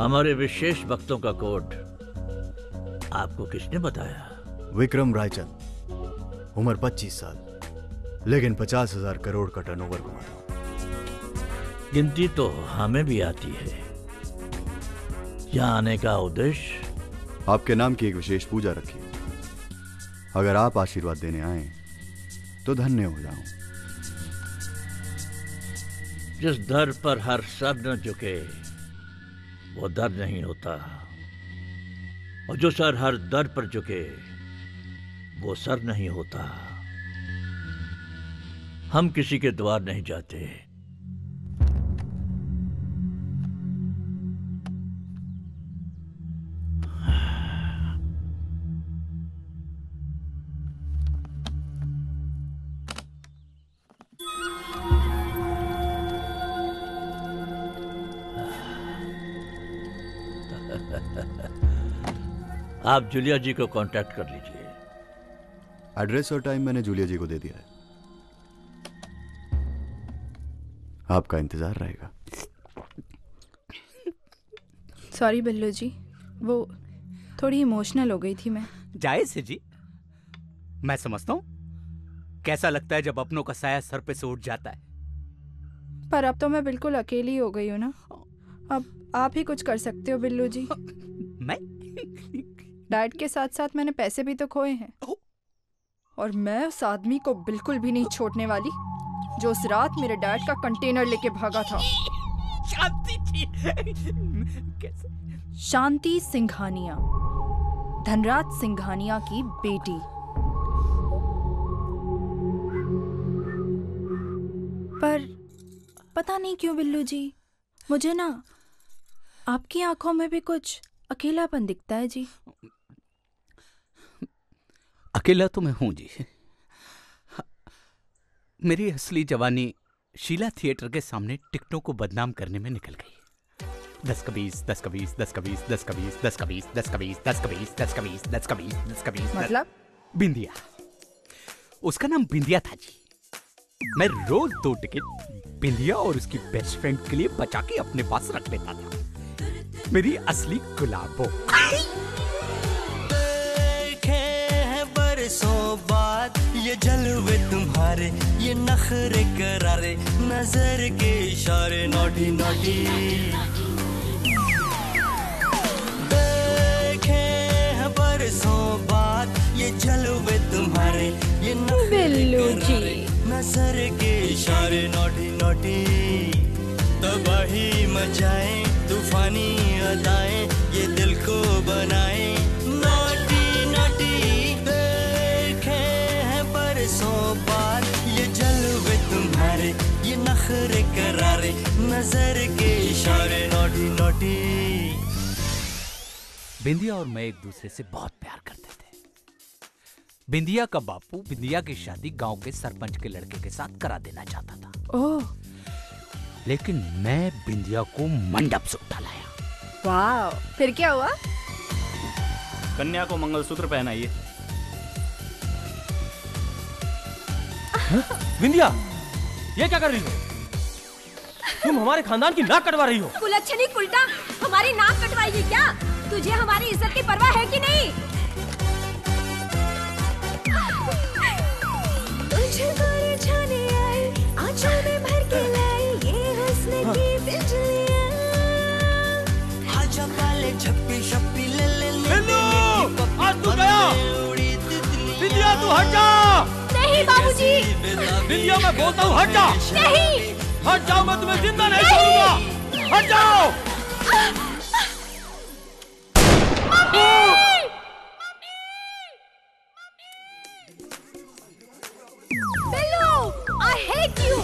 हमारे विशेष भक्तों का कोड आपको किसने बताया? विक्रम रायचंद, उम्र पच्चीस साल, लेकिन पचास हजार करोड़ का टर्नओवर कमाता। गिनती तो हमें भी आती है। यहाँ आने का उद्देश्य? आपके नाम की एक विशेष पूजा रखी, अगर आप आशीर्वाद देने आए तो धन्य हो जाऊं। जिस दर पर हर सर न झुके वो दर नहीं होता, और जो सर हर दर पर झुके वो सर नहीं होता। हम किसी के द्वार नहीं जाते। आप जूलिया जी को कांटेक्ट कर लीजिए। एड्रेस और टाइम मैंने जूलिया जी को दे दिया है। आपका इंतज़ार रहेगा। सॉरी बिल्लू जी, वो थोड़ी इमोशनल हो गई थी मैं। जायज़ है जी, मैं समझता हूँ कैसा लगता है जब अपनों का साया सर पे से उठ जाता है। पर अब तो मैं बिल्कुल अकेली हो गई हूँ ना, अब आप ही कुछ कर सकते हो बिल्लू जी। मैं डैड के साथ साथ मैंने पैसे भी तो खोए हैं, और मैं उस आदमी को बिल्कुल भी नहीं छोड़ने वाली जो उस रात मेरे डैड का कंटेनर लेके भागा था। शांति जी, कैसे? शांति सिंघानिया, धनराज सिंघानिया की बेटी। पर पता नहीं क्यों बिल्लू जी, मुझे ना आपकी आंखों में भी कुछ अकेलापन दिखता है जी। अकेला तो मैं हूँ जी। मेरी असली जवानी शीला थिएटर के सामने टिकटों को बदनाम करने में निकल गई। दस का बीस, दस का बीस, दस का बीस, दस का बीस, दस का बीस, दस का बीस, दस का बीस, दस का बीस, दस का बीस, दस का बीस। मतलब बिंदिया, उसका नाम बिंदिया था जी। मैं रोज दो टिकट बिंदिया और उसकी बेस्ट फ्रेंड के लिए बचा के अपने पास रख लेता था। मेरी असली गुलाबो सो बात ये जलवे तुम्हारे, ये नखरे करारे, नजर के इशारे, नॉटी नॉटी देखे हैं बरसों बाद ये जलवे तुम्हारे, ये नखरे करारे, नजर के इशारे, नॉटी नॉटी। तबाही मचाए तूफानी अदाएं ये दिल को बनाए, ये जलवे तुम्हारे, ये नखरे करारे, नजर के इशारे, नॉटी नॉटी। बिंदिया और मैं एक दूसरे से बहुत प्यार करते थे। बिंदिया का बापू बिंदिया की शादी गांव के सरपंच के लड़के के साथ करा देना चाहता था। ओह। लेकिन मैं बिंदिया को मंडप से उठा लाया। वाह, फिर क्या हुआ? कन्या को मंगलसूत्र पहनाइए। बिंदिया, ये क्या कर रही हो? तुम हमारे खानदान की नाक कटवा रही हो। कुलच्छनी कुलटा, हमारी नाक कटवाएगी क्या? तुझे हमारी इज्जत की परवाह है कि नहीं? तुझे बरसाने आई, आंचल में भर के लाई, ये हंसने की बिजलियाँ। आजा पाले छप्पी छप्पी ले ले ले। बिंदु, आज तू गया। बिंदिया तू हट जा। नहीं बाबूजी। बिंदिया मैं बोलता हूँ हट जा। नहीं। हट जाओ, मैं तुम्हें जिंदा नहीं छोड़ूंगा। हट जाओ। Mummy! Billu, I hate you.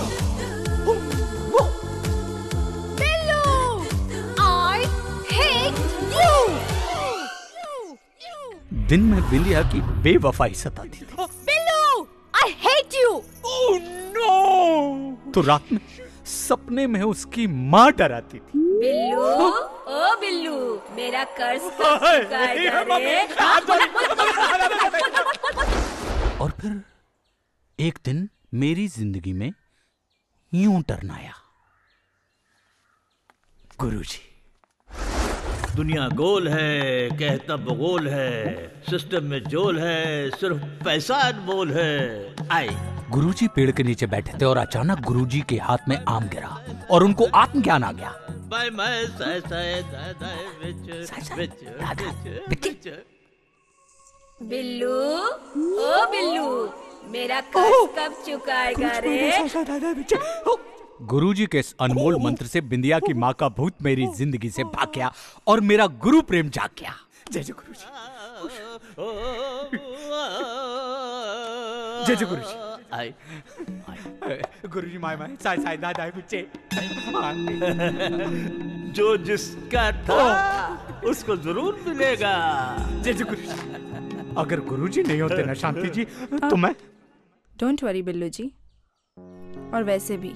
Billu, I hate you. दिन में बिंदिया की बेवफाई सताती थी। I hate you. Oh no! तो रात में सपने में उसकी माँ डराती थी। बिल्लू, ओ बिल्लू, मेरा कर्ज कब चुकाएगा रे? और फिर एक दिन मेरी जिंदगी में यूं टर्न आया। गुरुजी, दुनिया गोल है, कहता बगोल है, सिस्टम में जोल है, सिर्फ पैसा अनमोल है। आई गुरुजी पेड़ के नीचे बैठे थे और अचानक गुरुजी के हाथ में आम गिरा और उनको आत्म ज्ञान आ गया। बाय बाय साय साय दाय दाय विच विच विच। बिल्लू, ओ बिल्लू, मेरा कर्ज कब चुकाएगा रे? गुरुजी के इस अनमोल मंत्र से बिंदिया की माँ का भूत मेरी जिंदगी से भाग गया और मेरा गुरु प्रेम जाग गया। जय जय गुरुजी, जय जय गुरुजी। आई गुरुजी माय माय साय साय दाय दाय बच्चे। जो जिसका था उसको जरूर मिलेगा। जय जय गुरुजी। अगर गुरुजी नहीं होते ना शांति जी तो मैं। डोंट वरी बिल्लू जी, और वैसे भी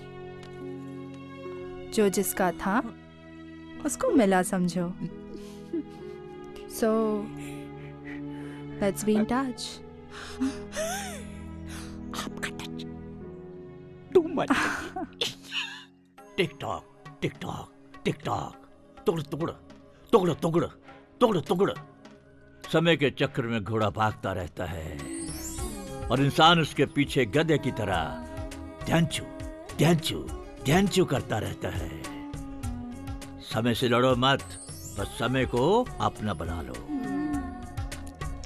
जो जिसका था उसको मिला, समझो। So let's be in touch. आपका touch too much. Tick tock tick tock tick tock, तुगड़ तुगड़ तुगड़ तुगड़ तुगड़ तुगड़। समय के चक्र में घोड़ा भागता रहता है और इंसान उसके पीछे गधे की तरह ध्यांचू ध्यांचू ध्यांचू करता रहता है। समय से लड़ो मत, बस समय को अपना बना लो।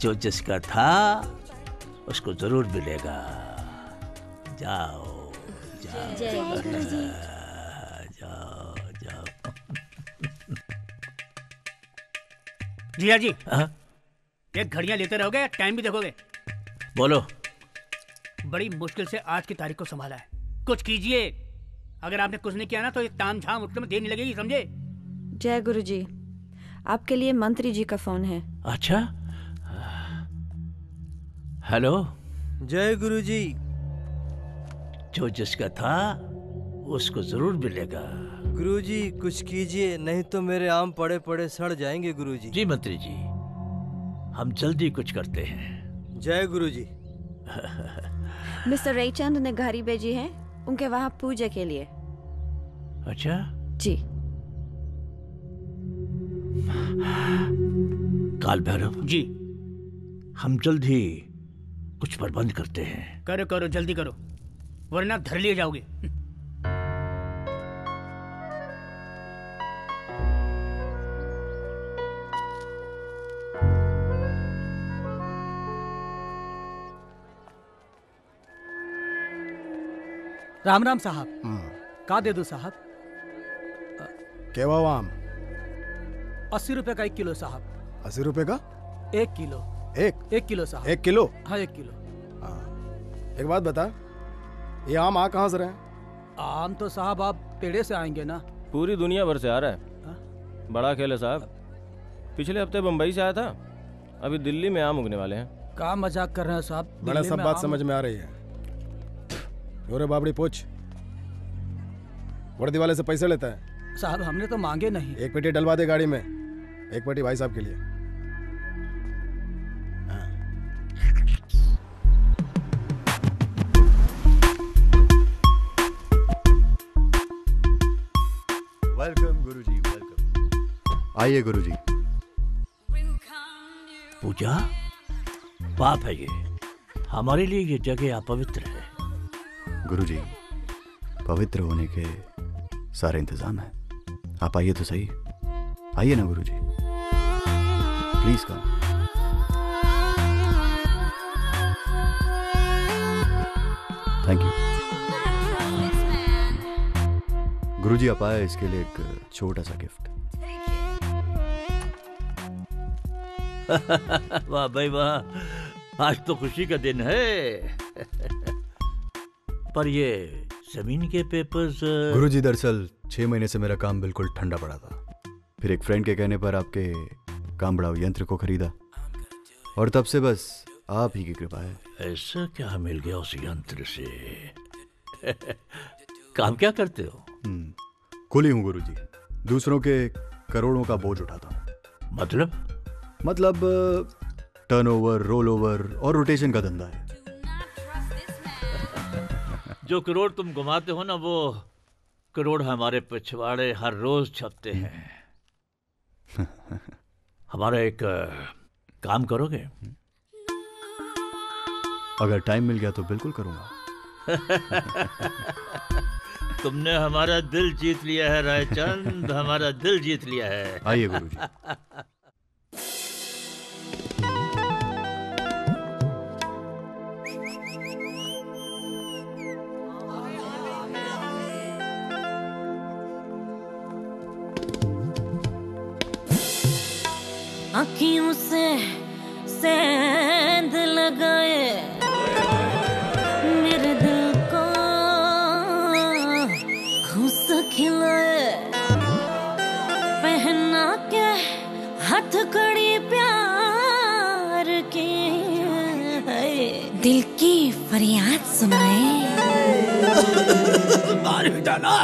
जो जिसका था उसको जरूर मिलेगा। जाओ जाओ जाओ जाओ, जाओ। जिया जी, हाँ? ये घड़ियां लेते रहोगे या टाइम भी देखोगे? बोलो। बड़ी मुश्किल से आज की तारीख को संभाला है, कुछ कीजिए। अगर आपने कुछ नहीं किया ना तो ये ताम झाम उठने में देर नहीं लगेगी, समझे? जय गुरु जी, आपके लिए मंत्री जी का फोन है। अच्छा, हेलो। जय गुरु जी। जो जिसका था उसको जरूर मिलेगा। गुरु जी कुछ कीजिए, नहीं तो मेरे आम पड़े पड़े सड़ जाएंगे। गुरु जी। जी मंत्री जी, हम जल्दी कुछ करते हैं। जय गुरु जी। मिस्टर रईचंद ने घड़ी भेजी है उनके वहां पूजा के लिए। अच्छा जी। काल भैरव जी, हम जल्दी कुछ प्रबंध करते हैं। करो करो, जल्दी करो, वरना धर लिए जाओगे। राम राम साहब। का दे दो साहब? केवा आम? अस्सी रुपए का एक किलो साहब। अस्सी रुपए का एक किलो? एक एक किलो साहब। एक किलो? हाँ एक किलो। आ, एक बात बता, ये आम आ कहाँ से रहे हैं? आम तो साहब आप पेड़े से आएंगे ना। पूरी दुनिया भर से आ रहा है। हा? बड़ा खेल है साहब। पिछले हफ्ते बम्बई से आया था, अभी दिल्ली में आम उगने वाले हैं। का मजाक कर रहे हैं साहब? बड़ा सब बात समझ में आ रही है। ओरे बाबड़ी पूछ, वर्दी वाले से पैसे लेता है? साहब हमने तो मांगे नहीं। एक पेटी डलवा दे गाड़ी में, एक पेटी भाई साहब के लिए। वेलकम गुरुजी, वेलकम। आइए गुरुजी। पूजा, पाप है ये, हमारे लिए ये जगह अपवित्र है। गुरुजी, पवित्र होने के सारे इंतजाम हैं, आप आइए तो सही। आइए ना गुरुजी, प्लीज कम। थैंक यू गुरुजी। आप आए, इसके लिए एक छोटा सा गिफ्ट। वाह भाई वाह, आज तो खुशी का दिन है। पर ये जमीन के पेपर्स? गुरुजी दरअसल छह महीने से मेरा काम बिल्कुल ठंडा पड़ा था, फिर एक फ्रेंड के कहने पर आपके काम बढ़ाओ यंत्र को खरीदा और तब से बस आप ही की कृपा है। ऐसा क्या मिल गया उस यंत्र से? काम क्या करते हो? कुली हूँ गुरुजी, दूसरों के करोड़ों का बोझ उठाता हूँ। मतलब? मतलब टर्नओवर, रोल ओवर और रोटेशन का धंधा है। जो करोड़ तुम घुमाते हो ना, वो करोड़ हमारे पिछवाड़े हर रोज छपते हैं। हमारा एक काम करोगे? अगर टाइम मिल गया तो बिल्कुल करूंगा। तुमने हमारा दिल जीत लिया है रायचंद, हमारा दिल जीत लिया है। आइए गुरुजी। आँखियों से सेंध लगाए मेरे दिल को घूस खिलाए, पहना के हथकड़ी प्यार के दिल की फरियाद सुनाए। मार भी डाला।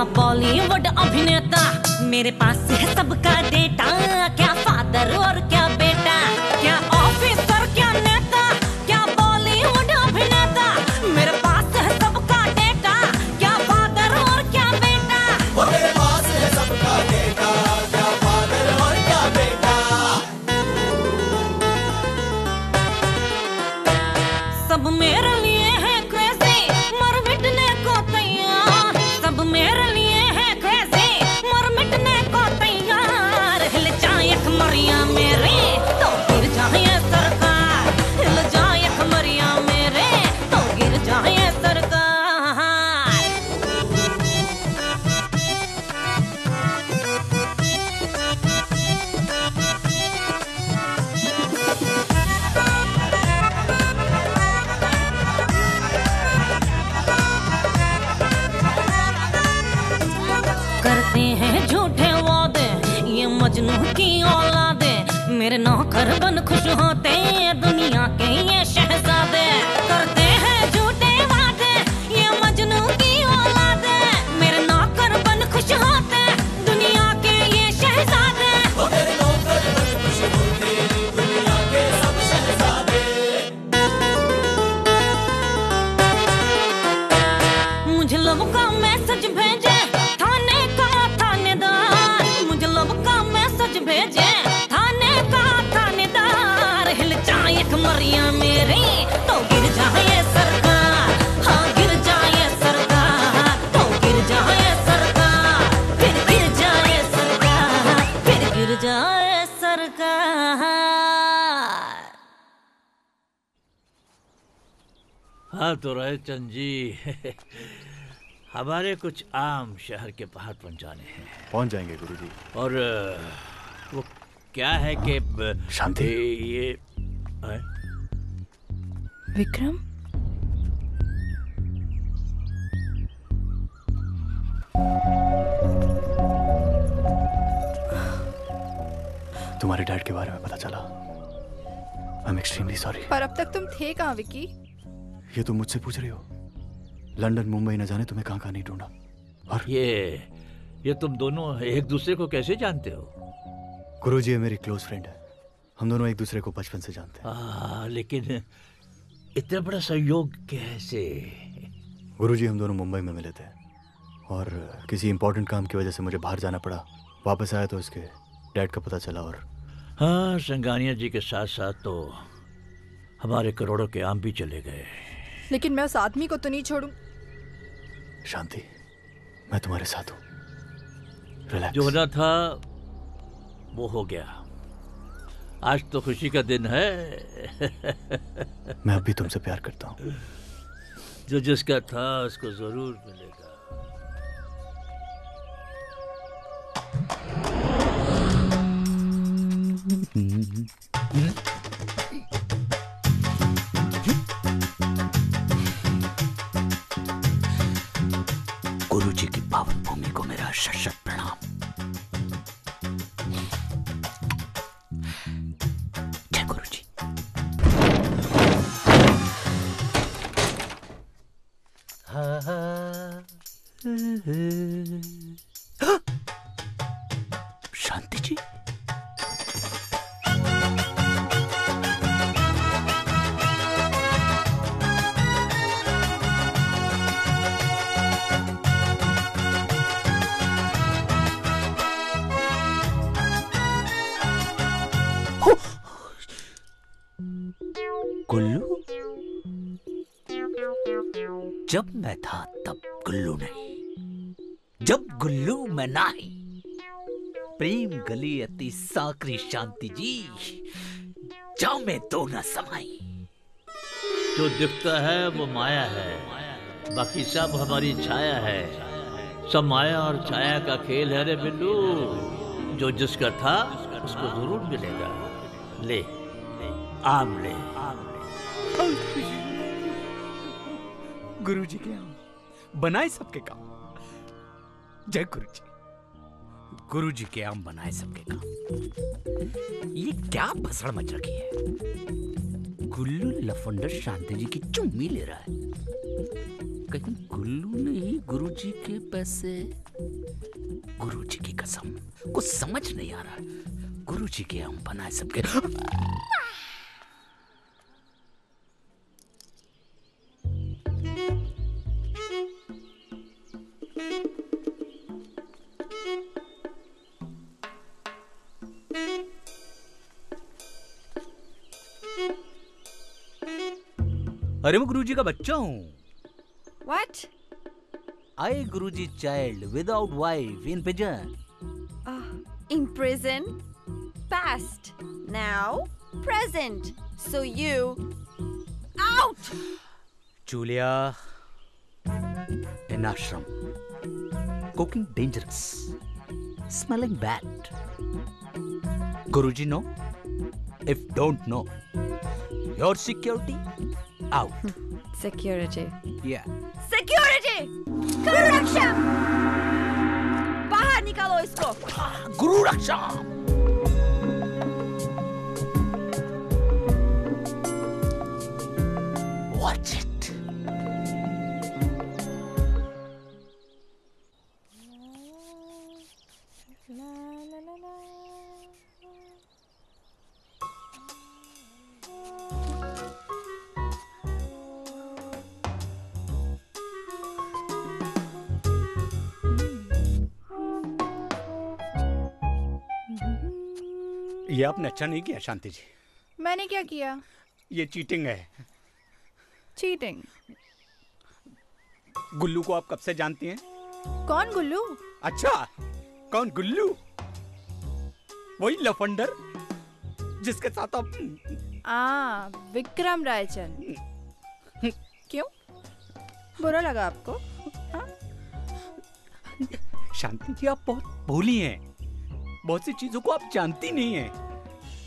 क्या बॉलीवुड अभिनेता, मेरे पास है सबका डेटा। क्या फादर और क्या बेटा, क्या ऑफिसर क्या नेता, क्या बॉलीवुड अभिनेता, मेरे पास है सबका डेटा। क्या फादर और क्या बेटा, मेरे पास है सबका डेटा, क्या फादर और क्या बेटा। सब मेरे लिए है क्रेजी, मर मिटने को तैयार। सब मेरे लिए है क्रेजी, मर मिटने को तैयार। हिल जाए खमरिया मेरे तो गिर जाए सरकार। हिल जाए खमरिया मेरे तो गिर जाए सरकार। करते हैं झूठे वादे ये मजनू की औलादे, मेरे नौकर बन खुश होते हैं दुनिया के ये शहजादे। करते हैं झूठे वादे ये मजनू की औलादे, मेरे नौकर बन खुश होते दुनिया के ये शहजादे। मेरे नौकर बन खुश होते दुनिया के सब शहजादे। मुझे लव का मैसेज भेजे थाने का थानेदार। मुझे लव का मैसेज भेजे थाने का थानेदार। हिल जाए खमरिया मेरे तो गिर जाए सरकार। हाँ गिर जाए सरकार तो गिर जाए सरकार। फिर गिर जाए सरकार, फिर गिर जाए सरकार। हाँ तो रायचंद जी हमारे कुछ आम शहर के बाहर पहुंचाने हैं। पहुंच जाएंगे गुरुजी। और अ, वो क्या है कि ब- शांति। ये अ, विक्रम, तुम्हारे डैड के बारे में पता चला। I am extremely sorry. पर अब तक तुम थे कहाँ विकी? ये तुम मुझसे पूछ रही हो? लंदन मुंबई न जाने तुम्हें कहाँ कहाँ नहीं ढूंढा। और ये ये तुम दोनों एक दूसरे को कैसे जानते हो? गुरुजी ये मेरी क्लोज फ्रेंड है, हम दोनों एक दूसरे को बचपन से जानते हैं। आ, लेकिन इतना बड़ा सहयोग कैसे? गुरुजी हम दोनों मुंबई में मिले थे और किसी इंपॉर्टेंट काम की वजह से मुझे बाहर जाना पड़ा। वापस आया तो उसके डैड का पता चला। और हाँ, संगानिया जी के साथ साथ तो हमारे करोड़ों के आम भी चले गए। लेकिन मैं उस आदमी को तो नहीं छोड़ूं। शांति, मैं तुम्हारे साथ हूँ। रिलैक्स। जो होना था वो हो गया। आज तो खुशी का दिन है। मैं अब भी तुमसे प्यार करता हूँ। जो जिसका था उसको जरूर मिलेगा। गुरु जी की पावन भूमि को मेरा सशक्त प्रणाम। जय गुरु जी। शांति जी, गुल्लू? जब मैं था तब गुल्लू नहीं, जब गुल्लू मैं नहीं। प्रेम गली अति साकरी शांति जी, जाओ मैं दो न समाई। जो दिखता है वो माया है, बाकी सब हमारी छाया है। सब माया और छाया का खेल है रे बिल्लू। जो जिसका था उसको जरूर मिलेगा। ले आम ले। गुरुजी के आम बनाए सबके काम। जय गुरुजी। गुरुजी के आम बनाए सबके काम। ये क्या भसड़ मच रखी है? गुल्लू लफंडर शांति जी की चुम्मी ले रहा है। कहीं गुल्लू ने ही गुरुजी के पैसे, गुरुजी की कसम कुछ समझ नहीं आ रहा, गुरुजी के हम बनाए सबके। अरे मैं गुरुजी का बच्चा हूँ। What? I Guruji child without wife in prison. Uh, in prison? Past, now, present. So you out. Julia, in ashram. Cooking dangerous. Smelling bad. Guruji no. If don't know, your security out. Security. Yeah. Security! Guru Raksha! बाहर निकालो इसको। गुरु रक्षा। Watch it. ये आपने अच्छा नहीं किया शांति जी। मैंने क्या किया? ये चीटिंग है। चीटिंग? गुल्लू को आप कब से जानती हैं? कौन गुल्लू? अच्छा, कौन गुल्लू? वही लफंडर जिसके साथ आप। आ, विक्रम रायचंद। क्यों? बुरा लगा आपको? हा? शांति जी आप बहुत भोली हैं, बहुत सी चीजों को आप जानती नहीं हैं।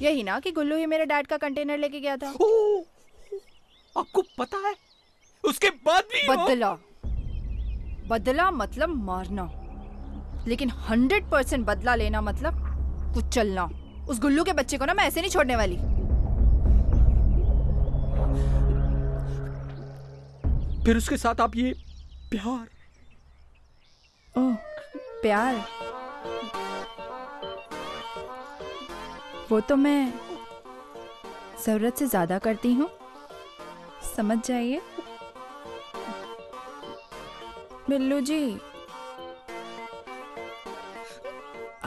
यही ना कि गुल्लू ही मेरे डैड का कंटेनर लेके गया था। ओ, आपको पता है उसके बाद भी बदला बदला मतलब मारना, लेकिन हंड्रेड परसेंट बदला लेना मतलब कुचलना। उस गुल्लू के बच्चे को ना मैं ऐसे नहीं छोड़ने वाली। फिर उसके साथ आप ये प्यार। ओ, प्यार वो तो मैं जरूरत से ज्यादा करती हूँ, समझ जाइए बिल्लू जी।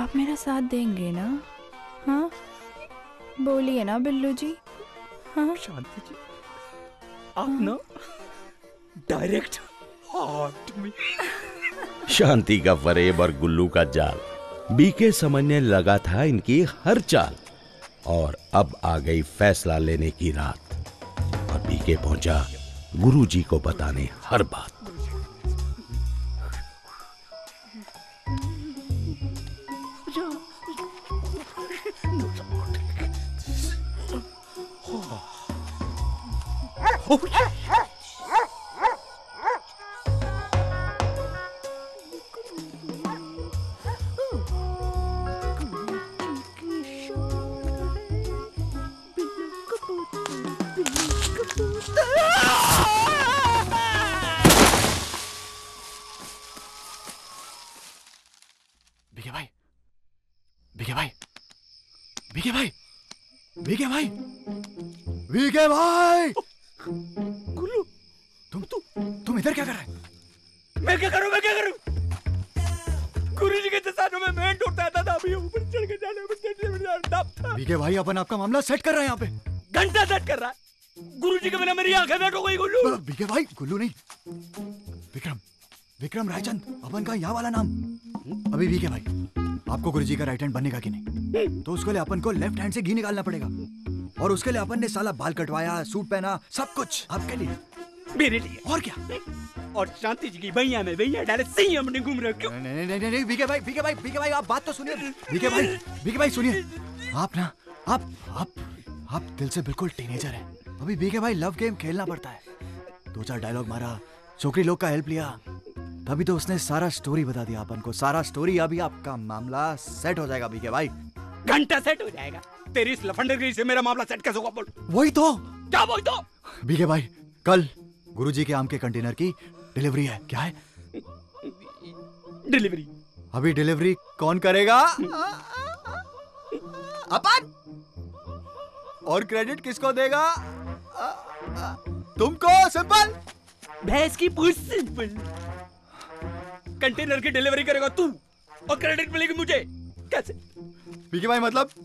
आप मेरा साथ देंगे ना? हाँ बोलिए ना बिल्लू जी। हाँ शांति जी आप हाँ? ना डायरेक्ट हार्ट में। शांति का फरेब और गुल्लू का जाल। बीके समझने लगा था इनकी हर चाल, और अब आ गई फैसला लेने की रात। और बीके पहुंचा गुरुजी को बताने हर बात। अपन आपका मामला सेट कर रहा है, यहाँ पे घंटा सेट कर रहा है। गुरुजी के बिना मेरी आंखें बैठ हो गई। गुल्लू बीके भाई, गुल्लू नहीं, विक्रम विक्रम रायचंद अपन का यहाँ वाला नाम। अभी बीके भाई आपको गुरुजी का राइट हैंड बनने का कि नहीं, तो उसके लिए अपन को लेफ्ट हैंड से घी निकालना पड़ेगा। और उसके लिए अपन ने साला बाल कटवाया, सूट पहना, सब कुछ आपके लिए, मेरे लिए, और क्या। और शांति जी की भैया में भैया डायरेक्ट सही हमने घूम रहा। क्यों? नहीं नहीं नहीं बीके भाई, बीके भाई, बीके भाई आप बात तो सुनिए। बीके भाई, बीके भाई सुनिए आप ना, आप आप आप दिल से बिल्कुल टीनेजर हैं। अभी बीके भाई लव गेम खेलना पड़ता है। दो चार डायलॉग मारा, छोकरी लोग का हेल्प लिया, तभी तो उसने सारा स्टोरी बता दिया अपन को, सारा स्टोरी। अभी आपका मामला सेट हो जाएगा बीके भाई, घंटा सेट हो जाएगा। तेरी इस लफंडरगिरी से मेरा मामला सेट कैसे होगा बोल? वही तो, क्या वही तो बीके भाई, कल गुरुजी के आम के कंटेनर की डिलीवरी है। क्या है? डिलीवरी। अभी डिलीवरी कौन करेगा? अपन। और क्रेडिट किसको देगा? तुमको। सिंपल। भैंस की पूछ। सिंपल। कंटेनर की डिलीवरी करेगा तू और क्रेडिट मिलेगी मुझे? कैसे? बीके भाई मतलब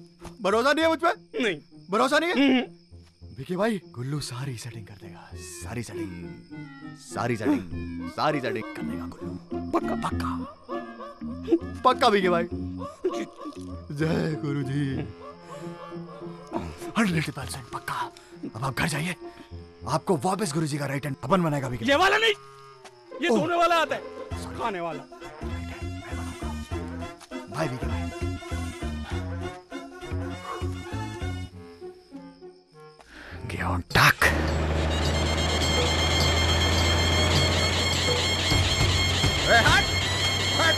भरोसा नहीं है मुझ पे? नहीं। भरोसा नहीं है? बीके भाई गुल्लू सारी सेटिंग कर देगा। सारी सेटिंग सारी सेटिंग सारी सेटिंग कर देगा गुल्लू। पक्का पक्का पक्का बीके भाई। जय गुरु जी। हंड्रेड परसेंट पक्का। अब आप घर जाइए, आपको वापस गुरुजी का राइट हैंड अपन बनाएगा। बीके ये वाला नहीं, ये धोने वाला आता है, सुखाने वाला। बाय बीके भाई। गया और टाक। अरे हट हट।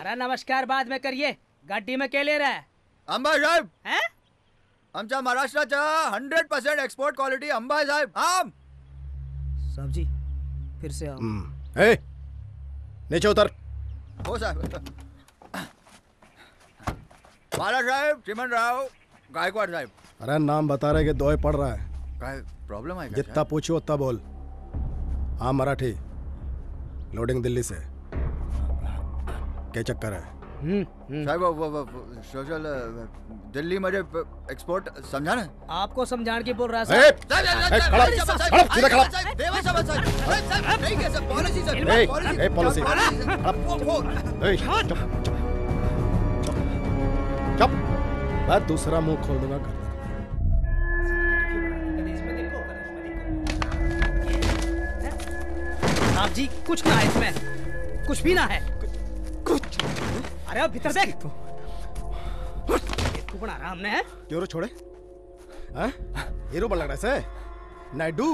अरे नमस्कार बाद में करिए, गाड़ी में क्या ले रहा है? अंबा साहब है आमचा महाराष्ट्राचा हंड्रेड परसेंट एक्सपोर्ट क्वालिटी अंबा साहब आम। साहब जी फिर से आओ। हे नीचे उतर। हो साहब। बाला साहब, श्रीमन राव गायकवाड़ साहब। अरे नाम बता रहे कि दोए पड़ रहा है। प्रॉब्लम है? जितना पूछो उतना बोल। हाँ मराठी। लोडिंग दिल्ली से। क्या चक्कर है? हम्म साहब वो वो सोशल दिल्ली में एक्सपोर्ट समझा ना? आपको समझाने की बोल रहा है। पॉलिसी दूसरा मुंह खोल दूंगा। आप जी कुछ ना है इसमें, कुछ भी ना है। कुछ? अरे अब भीतर देख। तू बना रहा हमने? जोरो छोड़े। हाँ? हीरो बन लग रहा है से। नाइडू,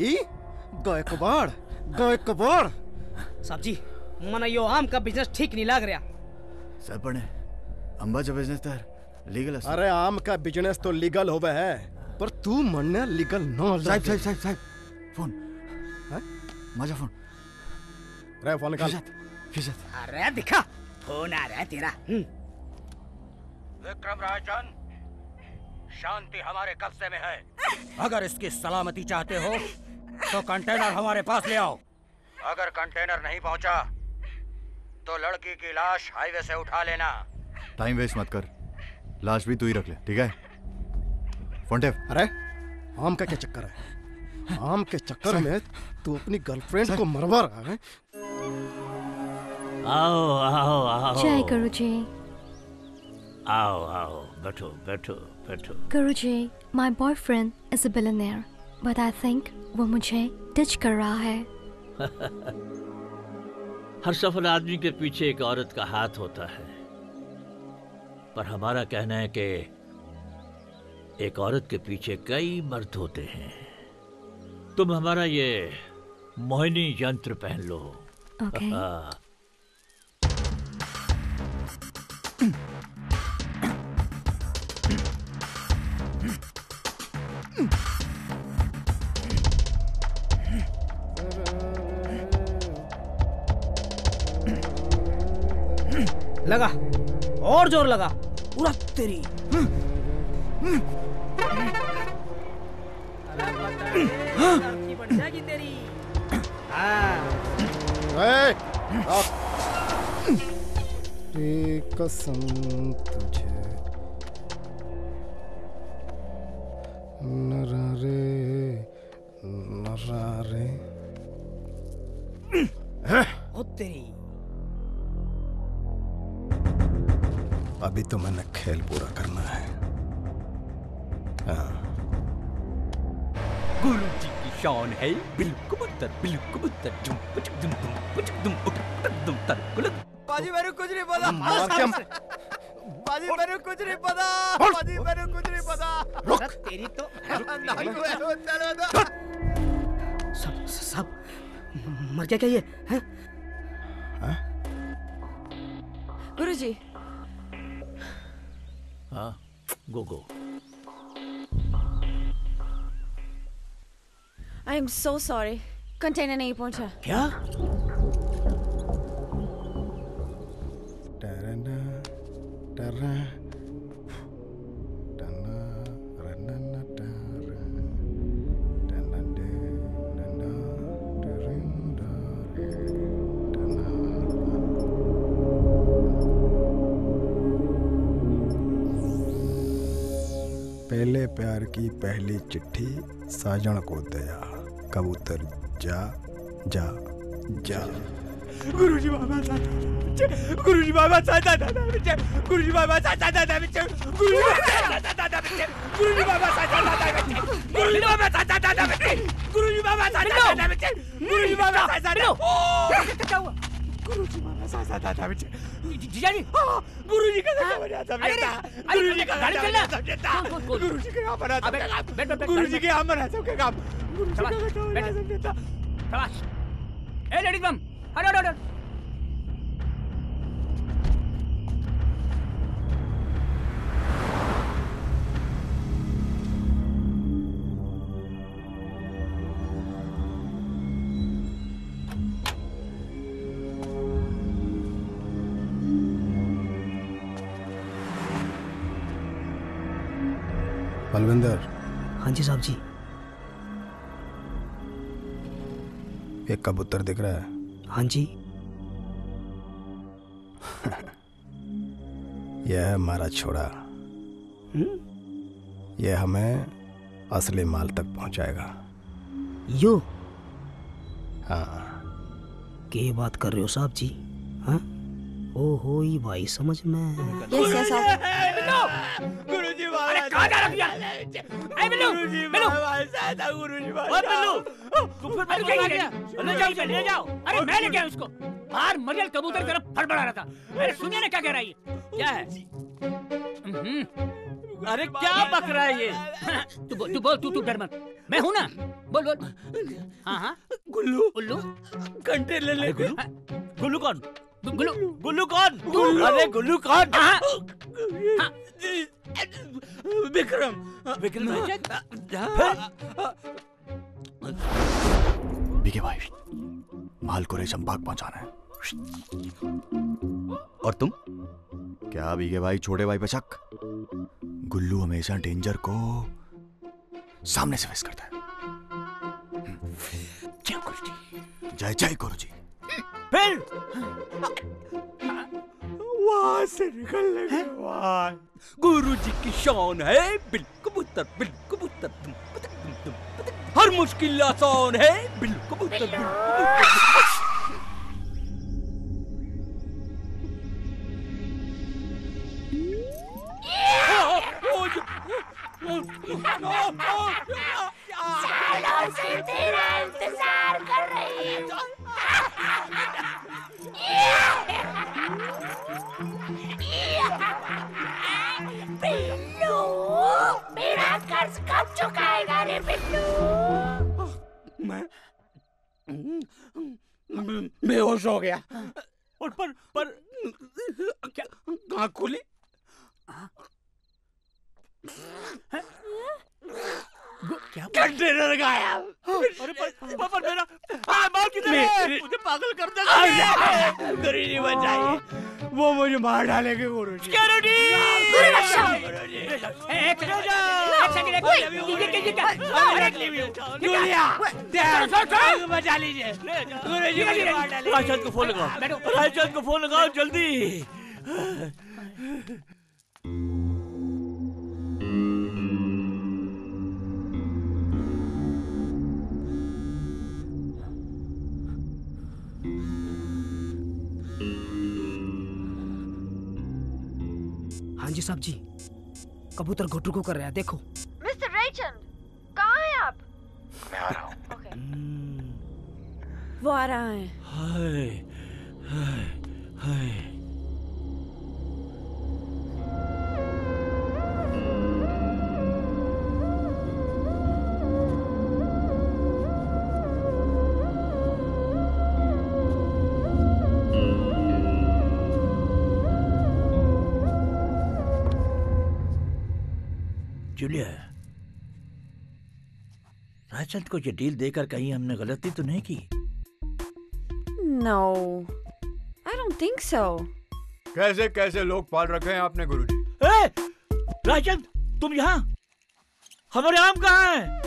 ई, गाय कबाड़, गाय कबाड़। साहब जी, मना यो आम का बिजनेस ठीक नहीं लग रहा। सर पढ़े, अंबा जो बिजनेस तर, लीगल है। अरे आम का बिजनेस तो लीगल हो गया है, पर तू मन्ना लीगल ना। साहब साहब साहब साहब, फोन। मजा फोन। अरे फोन निकाल। अरे दिखा फोन आ रहा है तेरा। विक्रम रायचंद, शांति हमारे कब्जे में है। अगर इसकी सलामती चाहते हो तो कंटेनर हमारे पास ले आओ। अगर कंटेनर नहीं पहुंचा तो लड़की की लाश हाईवे से उठा लेना। टाइम वेस्ट मत कर, लाश भी तू ही रख ले। ठीक है फोन। अरे आम का क्या चक्कर है? आम के चक्कर में तू अपनी गर्लफ्रेंड को मरवा रहा है। आओ आओ आओ। जय गुरुजी। आओ आओ बैठो बैठो बैठो। गुरुजी, my boyfriend is a billionaire, but I think वो मुझे ditch कर रहा है। हर सफल आदमी के पीछे एक औरत का हाथ होता है, पर हमारा कहना है कि एक औरत के पीछे कई मर्द होते हैं। तुम हमारा ये मोहिनी यंत्र पहन लो। okay. लगा और जोर लगा। उड़ा तेरी। हाँ? बन जाएगी तेरी। ए कसम तुझे नरारे नरारे। ओ तेरी। अभी तो मैंने खेल पूरा करना है। हाँ गुरु जी की शान है। बिल्कुल उत्तर बिल्कुल उत्तर। दुम पुच दुम दुम पुच दुम उठ दुम तर कुल। बाजी मेरे कुछ नहीं पता। बाजी मेरे कुछ नहीं पता। बाजी मेरे कुछ नहीं पता। रुक तेरी तो। सब सब मर गया क्या ये? हैं? हाँ? गुरुजी। हाँ, go go. I am so sorry. Container नहीं पहुंचा। क्या? टरना, टरना, टरना, रना ना टरना, टरना डे, टरना टरिंडा, टरना। पहले प्यार की पहली चिट्ठी साजन को दिया। कबूतर जा जा जा। गुरुजी बाबा साथ, गुरुजी बाबा साथ, गुरुजी बाबा साथ, गुरुजी बाबा साथ, गुरुजी बाबा साथ, गुरुजी बाबा साथ, गुरुजी बाबा साथ, गुरुजी बाबा साथ, गुरुजी बाबा साथ। जीजाजी गुरुजी का गुरुजी का गुरुजी के यहाँ बना गुरुजी के यहाँ बना सबके काम लेडीज मैम। अरे अरे बलविंदर। हाँ जी साहब जी। एक कबूतर दिख रहा है। हाँ जी। यह है हमारा छोड़ा। हुँ? यह हमें असली माल तक पहुंचाएगा। यो? हाँ। के बात कर रहे हो साहब जी? हाँ? ओहो ही भाई समझ में। यस यस साहब। गुरुजी वाला। अरे कहाँ जा रहा है? अरे बिल्लू। बिल्लू। गुरुजी वाला। और बिल्लू। तुम फिर मर गया क्या? ले जाओ इसे ले जाओ। अरे मैं ले गया उसको। बाहर मरियल कबूतर की तरफ फड़फड़ा रहा था। अरे सुनिए ना क्या कह रहा है ये? क्या है? अरे क्या बक रहा है ये? तू बोल तू बोल तू तू डर मत। मैं हूँ ना। बोल बोल। हाँ हाँ। गुल्लू। गुल्लू। घंटे ले ले। गुल्लू। गुल्लू कौन? गुल्लू गुल्लू कौन? अरे गुल्लू कौन? विक्रम विक्रम बीके भाई माल को रेशम बाग पहुंचाना है। और तुम क्या बीके भाई छोटे भाई पे शक? गुल्लू हमेशा डेंजर को सामने से फेस करता है। जय गुरुजी। जय जय गुरुजी। फिर वहाँ से निकलने के बाद गुरुजी की शान है। बिल कबूतर बिल कबूतर तुम पतक तुम तुम पतक हर मुश्किल आसान है। बिल कबूतर बिल कबूतर। सालों से तेरा इंतजार कर रही हूँ। बिल्लू मेरा कर्ज कब चुकाएगा रे बिल्लू? मैं बेहोश हो गया। और पर पर क्या कहाँ खुली? कंटेनर गायब। अरे पर पर मेरा हाँ माल किधर है? मुझे पागल कर देगा। गुरुजी बचाइए। वो मुझे मार डालेंगे गुरुजी। गुरुजी। गुरुजी। एक रोज़ा। गुलिया। गुरुजी बचा लीजिए। गुरुजी मुझे मार डालेंगे। रायचंद को फोन लगाओ। रायचंद को फोन लगाओ जल्दी। हाँ जी साहब जी। कबूतर घोटू को कर रहा है देखो। मिस्टर रायचंद कहाँ हैं आप? मैं आ रहा हूँ। okay. hmm. वो आ रहा है। हाय हाय हाय। जूलिया, रायचंद को ये डील देकर कहीं हमने गलती तो नहीं की? No, I don't think so. कैसे कैसे लोग पाल रखे हैं आपने गुरुजी? ए, रायचंद तुम यहाँ? हमारे आम कहाँ हैं?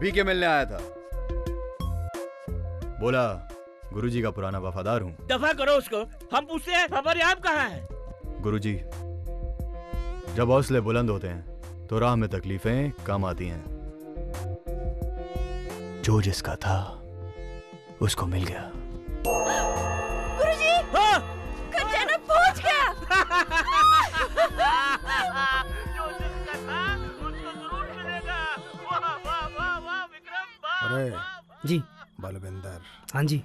बीके मिलने आया था, बोला गुरुजी का पुराना वफादार हूँ। दफा करो उसको, हम पूछते हैं हमारे आम कहाँ हैं? गुरुजी, जब हौसले बुलंद होते हैं तो राह में तकलीफें काम आती हैं। जो जिसका था उसको मिल गया। गुरुजी, कंचना पहुंच गया। जो जिसका था उसको जरूर मिलेगा। वाह वाह वाह वाह विक्रम वाह। अरे जी बलविंदर। हाँ जी,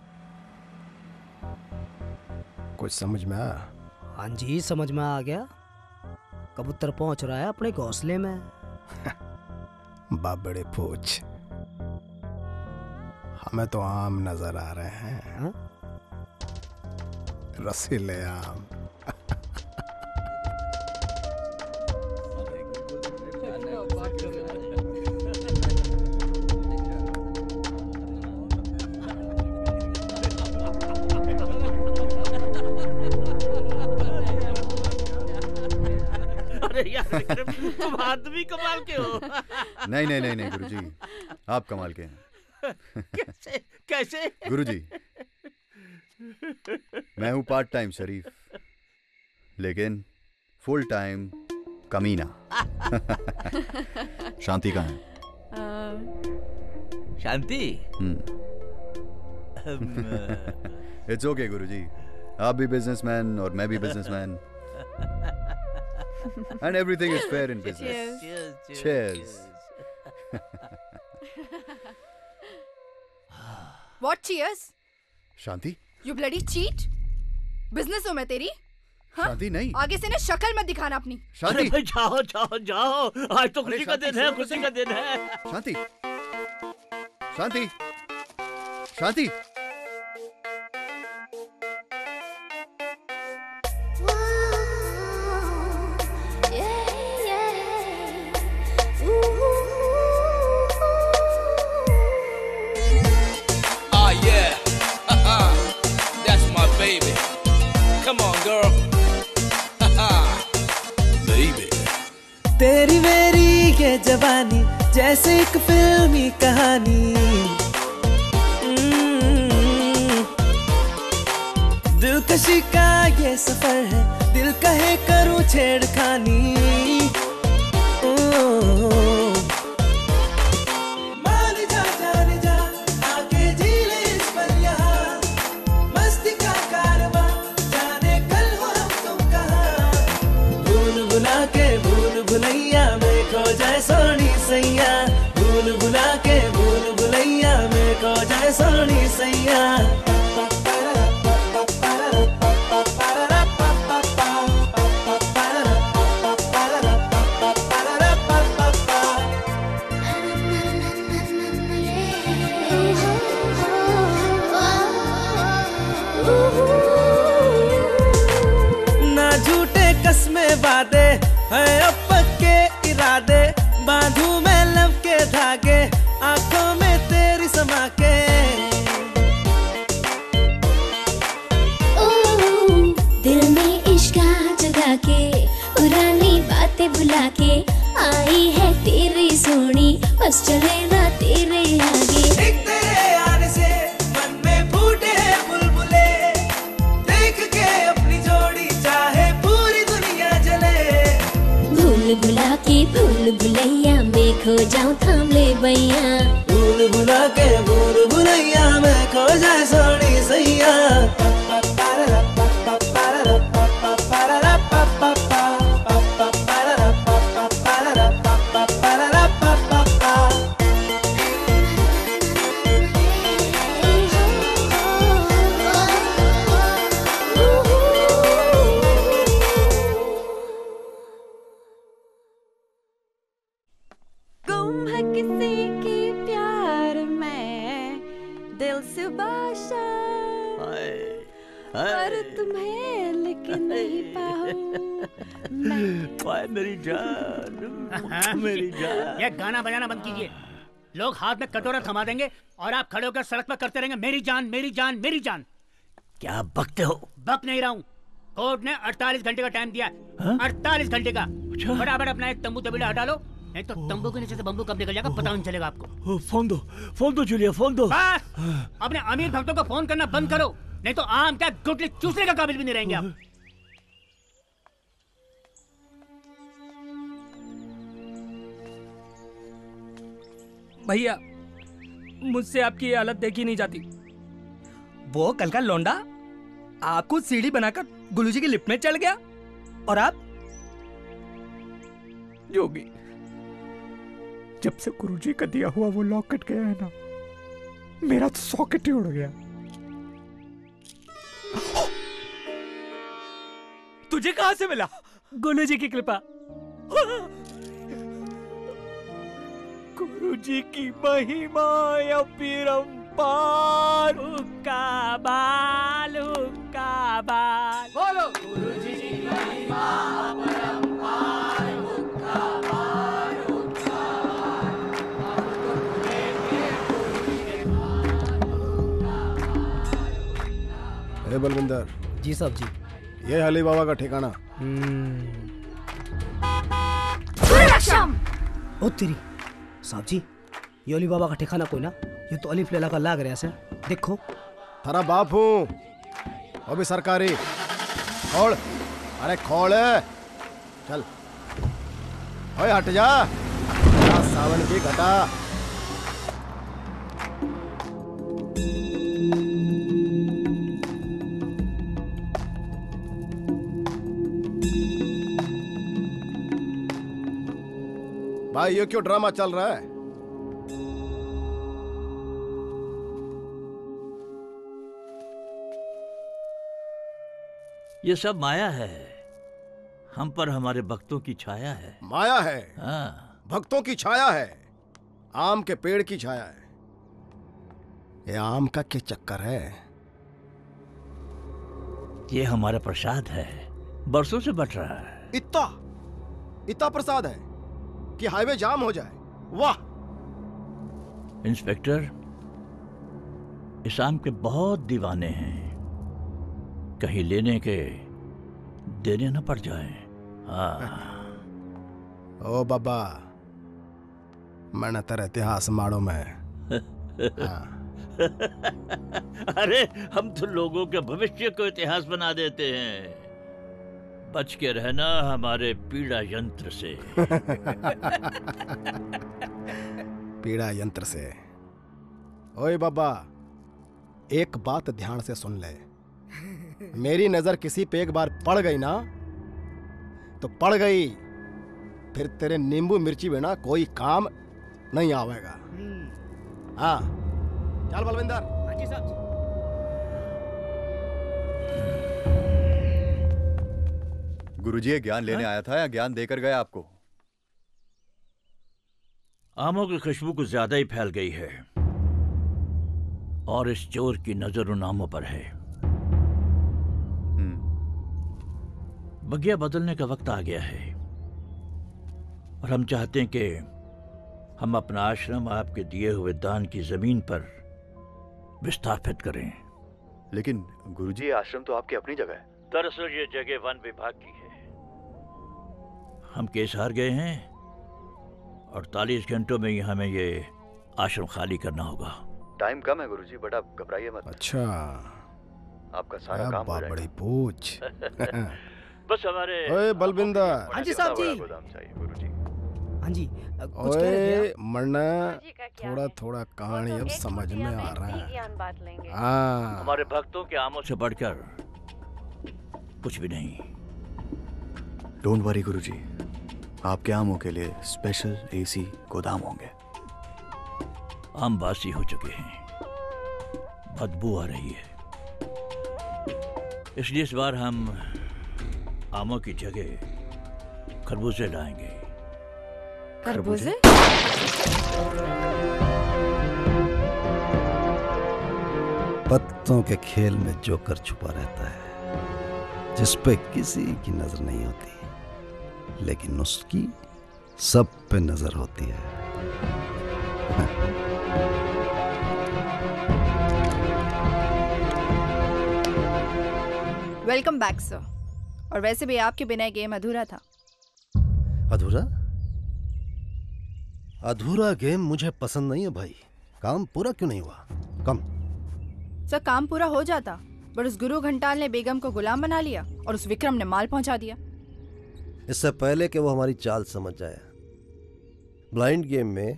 कुछ समझ में आया? हाँ जी, समझ में आ गया। कबूतर पहुंच रहा है अपने घोंसले में। बाप बड़े पूछ, हमें तो आम नजर आ रहे हैं। हा? रसीले आम। अरे यार तुम आदमी कमाल के हो। नहीं नहीं नहीं नहीं गुरुजी, आप कमाल के हैं। कैसे कैसे? गुरुजी, मैं हूं पार्ट टाइम शरीफ, लेकिन फुल टाइम कमीना। शांति कहाँ है? शांति? इट्स ओके गुरुजी, आप भी बिजनेसमैन और मैं भी businessman. And everything is fair in business. Cheers. What cheers? Shanti? You bloody cheat? Business हो मैं तेरी? हाँ? शांति नहीं। आगे से ना शक्ल मत दिखाना अपनी। शांति। अरे जाओ जाओ जाओ, आज तो खुशी का दिन है, खुशी का दिन है। शांति, शांति, शांति। तेरी मेरी ये जवानी जैसे एक फिल्मी कहानी, दिलकशी का ये सफर है, दिल कहे करूं छेड़खानी। भूल भुला के भूल भुलैया में को जाए सोनी सैया। ना झूठे कसमें वादे है अब पक्के इरादे, बांधू मैं लब के धागे आंखों में तेरी समा के। दिल में इश्क जगा के पुरानी बातें भुला के आई है तेरी सोनी, बस चले ना तेरे आगे। एक तेरे आने से मन में फूटे हैं बुलबुले, देख के अपनी जोड़ी चाहे पूरी दुनिया जले। भूल भुला के भूल भुलैया मैं खो जाऊं, थाम ले भैया। भूल भुला के भूल भुलैया मैं खो जाए सोनी सैया। मेरी जान, मेरी जान। ये गाना बजाना बंद कीजिए। लोग हाथ में कटोरा थमा देंगे और आप खड़े होकर सड़क पर करते रहेंगे मेरी जान मेरी जान मेरी जान। क्या बकते हो? बक नहीं रहा हूँ। कोर्ट ने अड़तालीस घंटे का टाइम दिया है। अड़तालीस घंटे का। फटाफट अपना एक तंबू तबीला हटा लो, नहीं तो तंबू के नीचे से बम्बू कब निकल जाएगा पता नहीं चलेगा आपको। फोन दो, फोन दो जूलिया, फोन दो। अपने अमीर भक्तों को फोन करना बंद करो, नहीं तो आम क्या गुटली चूसने का काबिल भी नहीं रहेंगे आप। भैया मुझसे आपकी ये हालत देखी नहीं जाती। वो कल का लौंडा आपको सीढ़ी बनाकर गुलू जी के लिफ्ट में चढ़ गया और आप योगी। जब से गुरु जी का दिया हुआ वो लॉक कट गया है ना, मेरा तो सॉकेट ही उड़ गया। तुझे कहां से मिला? गुलू जी की कृपा। गुरु जी की महिमा अपरंपार। हुक्का बाल हुक्का बाल। बोलो गुरु जी की महिमा अपरंपार। हुक्का बाल हुक्का बाल। हम तो तुझे के गुरु के पार। हुक्का बाल हुक्का बाल। हे बलविंदर जी साहब जी, ये हली बाबा का ठिकाना। ओ तेरी साहब जी, ये अली बाबा का ठिकाना कोई ना, ये तो अलीफ लैला का लाग रहा है सर। देखो थारा बाप हूँ अभी सरकारी खोल। अरे खोल चल, ओए हट जा, सावन की घटा। भाई ये क्यों ड्रामा चल रहा है? ये सब माया है, हम पर हमारे भक्तों की छाया है। माया है? हाँ। भक्तों की छाया है, आम के पेड़ की छाया है। ये आम का क्या चक्कर है? ये हमारा प्रसाद है, बरसों से बट रहा है। इतना इतना प्रसाद है कि हाईवे जाम हो जाए। वाह इंस्पेक्टर, इस आम के बहुत दीवाने हैं, कहीं लेने के देने न पड़ जाए। हाँ। ओ बाबा मैंने तेरा इतिहास मारो मैं। हाँ। अरे हम तो लोगों के भविष्य को इतिहास बना देते हैं, बच के रहना हमारे पीड़ा यंत्र से। पीड़ा यंत्र से। ओए बाबा एक बात ध्यान से सुन ले, मेरी नजर किसी पे एक बार पड़ गई ना तो पड़ गई, फिर तेरे नींबू मिर्ची बिना कोई काम नहीं आवेगा। हाँ चल बलविंदर। हाँ जी साहब। गुरुजी ज्ञान लेने आया था या ज्ञान देकर गया आपको? आमों की खुशबू कुछ ज्यादा ही फैल गई है और इस चोर की नजर उन आमों पर है। बगिया बदलने का वक्त आ गया है और हम चाहते हैं कि हम अपना आश्रम आपके दिए हुए दान की जमीन पर विस्थापित करें। लेकिन गुरुजी आश्रम तो आपकी अपनी जगह है। दरअसल ये जगह वन विभाग की है, हम केस हार गए हैं। अड़तालीस घंटों में यहाँ में ये आश्रम खाली करना होगा। टाइम कम है गुरुजी, बट आप घबराइए मत। अच्छा आपका सारा काम हो जाएगा। बड़ी पूछ। बस हमारे ओए बलविंदर। हाँ जी साहब जी। गुरुजी हाँ जी कुछ कह रहे थे। मरना थोड़ा थोड़ा कहानी अब समझ में आ रहा है। हाँ हमारे भक्तों के आमों से बढ़कर कुछ भी नहीं। डोंट वरी गुरुजी, आपके आमों के लिए स्पेशल एसी गोदाम होंगे। आम बासी हो चुके हैं, बदबू आ रही है, इसलिए इस बार हम आमों की जगह खरबूजे लाएंगे। खरबूजे? पत्तों के खेल में जोकर छुपा रहता है, जिस पे किसी की नजर नहीं होती। लेकिन उसकी सब पे नजर होती है। Welcome back sir. और वैसे भी आपके बिना गेम अधूरा था। अधूरा? अधूरा गेम मुझे पसंद नहीं है भाई। काम पूरा क्यों नहीं हुआ? कम सर, काम पूरा हो जाता पर उस गुरु घंटाल ने बेगम को गुलाम बना लिया और उस विक्रम ने माल पहुंचा दिया। इससे पहले कि वो हमारी चाल समझ जाए, ब्लाइंड गेम में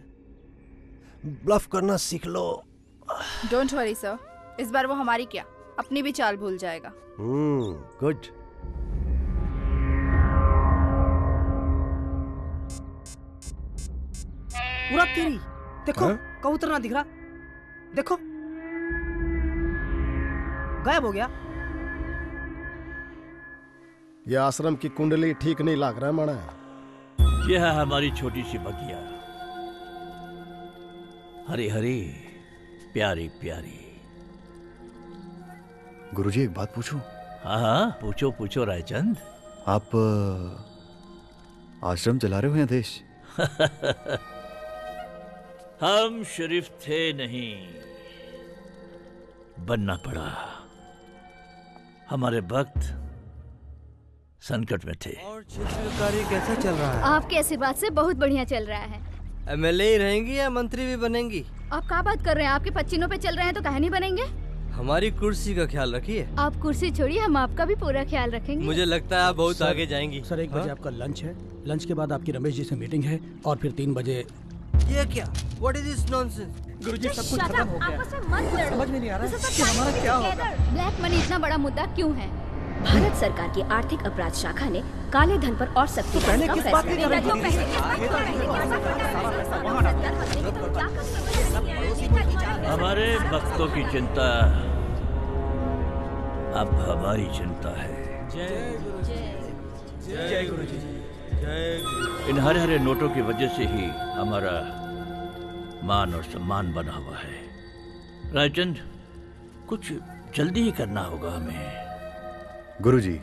ब्लफ करना सीख लो। डोंट वरी सर, इस बार वो हमारी क्या अपनी भी चाल भूल जाएगा। Hmm, good. पूरा तेरी, देखो कबूतर ना दिख रहा, देखो गायब हो गया। यह आश्रम की कुंडली ठीक नहीं लग रहा है माना। यह है हमारी छोटी सी बगिया, हरी हरी प्यारी प्यारी। गुरुजी एक बात पूछूं? हाँ हाँ पूछो पूछो रायचंद। आप आश्रम चला रहे हो या देश? हम शरीफ थे नहीं, बनना पड़ा। हमारे भक्त संकट में थे। और चित्रकारी कैसा चल रहा है? आपके आशीर्वाद से बहुत बढ़िया चल रहा है। एमएलए ही रहेंगी या मंत्री भी बनेंगी? आप क्या बात कर रहे हैं? आपके पच्चीनों पे चल रहे हैं तो कहीं नहीं बनेंगे। हमारी कुर्सी का ख्याल रखिए। आप कुर्सी छोड़िए, हम आपका भी पूरा ख्याल रखेंगे। मुझे लगता है आप बहुत सर, आगे जाएंगी। सर एक बजे आपका लंच है, लंच के बाद आपकी रमेश जी से मीटिंग है और फिर तीन बजे। ये क्या? What is this nonsense? गुरुजी सब कुछ खत्म हो गया। समझ में नहीं आ रहा है हमारा क्या होगा। ब्लैक मनी इतना बड़ा मुद्दा क्यों है? भारत सरकार की आर्थिक अपराध शाखा ने काले धन पर और सख्ती का फैसला लिया है। हमारे भक्तों की चिंता अब हमारी चिंता है। जय गुरुजी। इन हरे हरे नोटों की वजह से ही हमारा मान और सम्मान बना हुआ है। रायचंद, कुछ जल्दी ही करना होगा हमें। गुरुजी,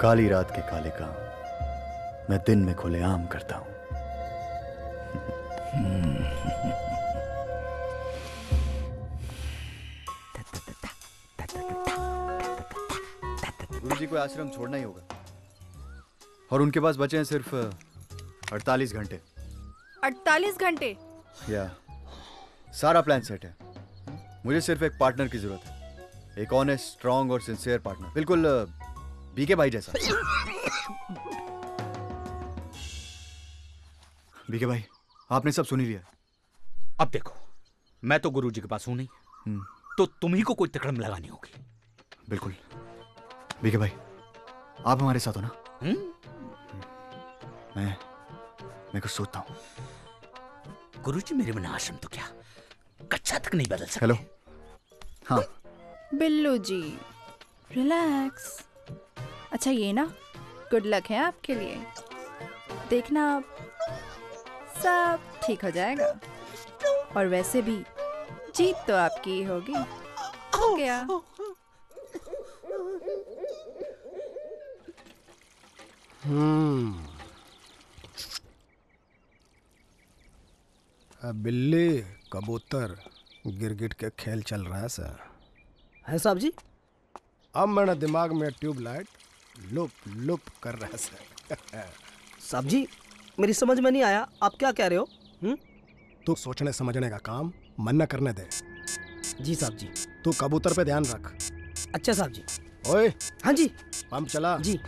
काली रात के काले काम मैं दिन में खुलेआम करता हूं। गुरुजी को आश्रम छोड़ना ही होगा और उनके पास बचे हैं सिर्फ अड़तालीस घंटे। अड़तालीस घंटे? या सारा प्लान सेट है। मुझे सिर्फ एक पार्टनर की जरूरत है, एक ऑनेस्ट, स्ट्रांग और सिंसियर पार्टनर, बिल्कुल बीके भाई जैसा। बीके भाई, आपने सब सुन ही लिया। अब देखो, मैं तो गुरुजी के पास हूं नहीं, तो तुम्ही को कोई तिकड़म लगानी होगी। बिल्कुल बीके भाई, आप हमारे साथ हो ना। हुँ? मैं मैं कुछ सोचता हूं। गुरुजी मेरे बिना आश्रम तो क्या कच्चा तक नहीं बदल सकते। हेलो। हाँ बिल्लू जी, रिलैक्स। अच्छा ये ना गुड लक है आपके लिए, देखना आप सब ठीक हो जाएगा। और वैसे भी जीत तो आपकी ही होगी। हो गया। हम्म, बिल्ली कबूतर गिरगिट के खेल चल रहा है सर। है साहब जी। अब मेरा दिमाग में ट्यूबलाइट लुप लुप कर रहा है सर। साहब जी, मेरी समझ में नहीं आया आप क्या कह रहे हो। हुँ? तू सोचने समझने का काम मन न करने दे। जी साहब जी। तू कबूतर पे ध्यान रख। अच्छा साहब जी। ओए। हाँ जी। पंप चला। जी।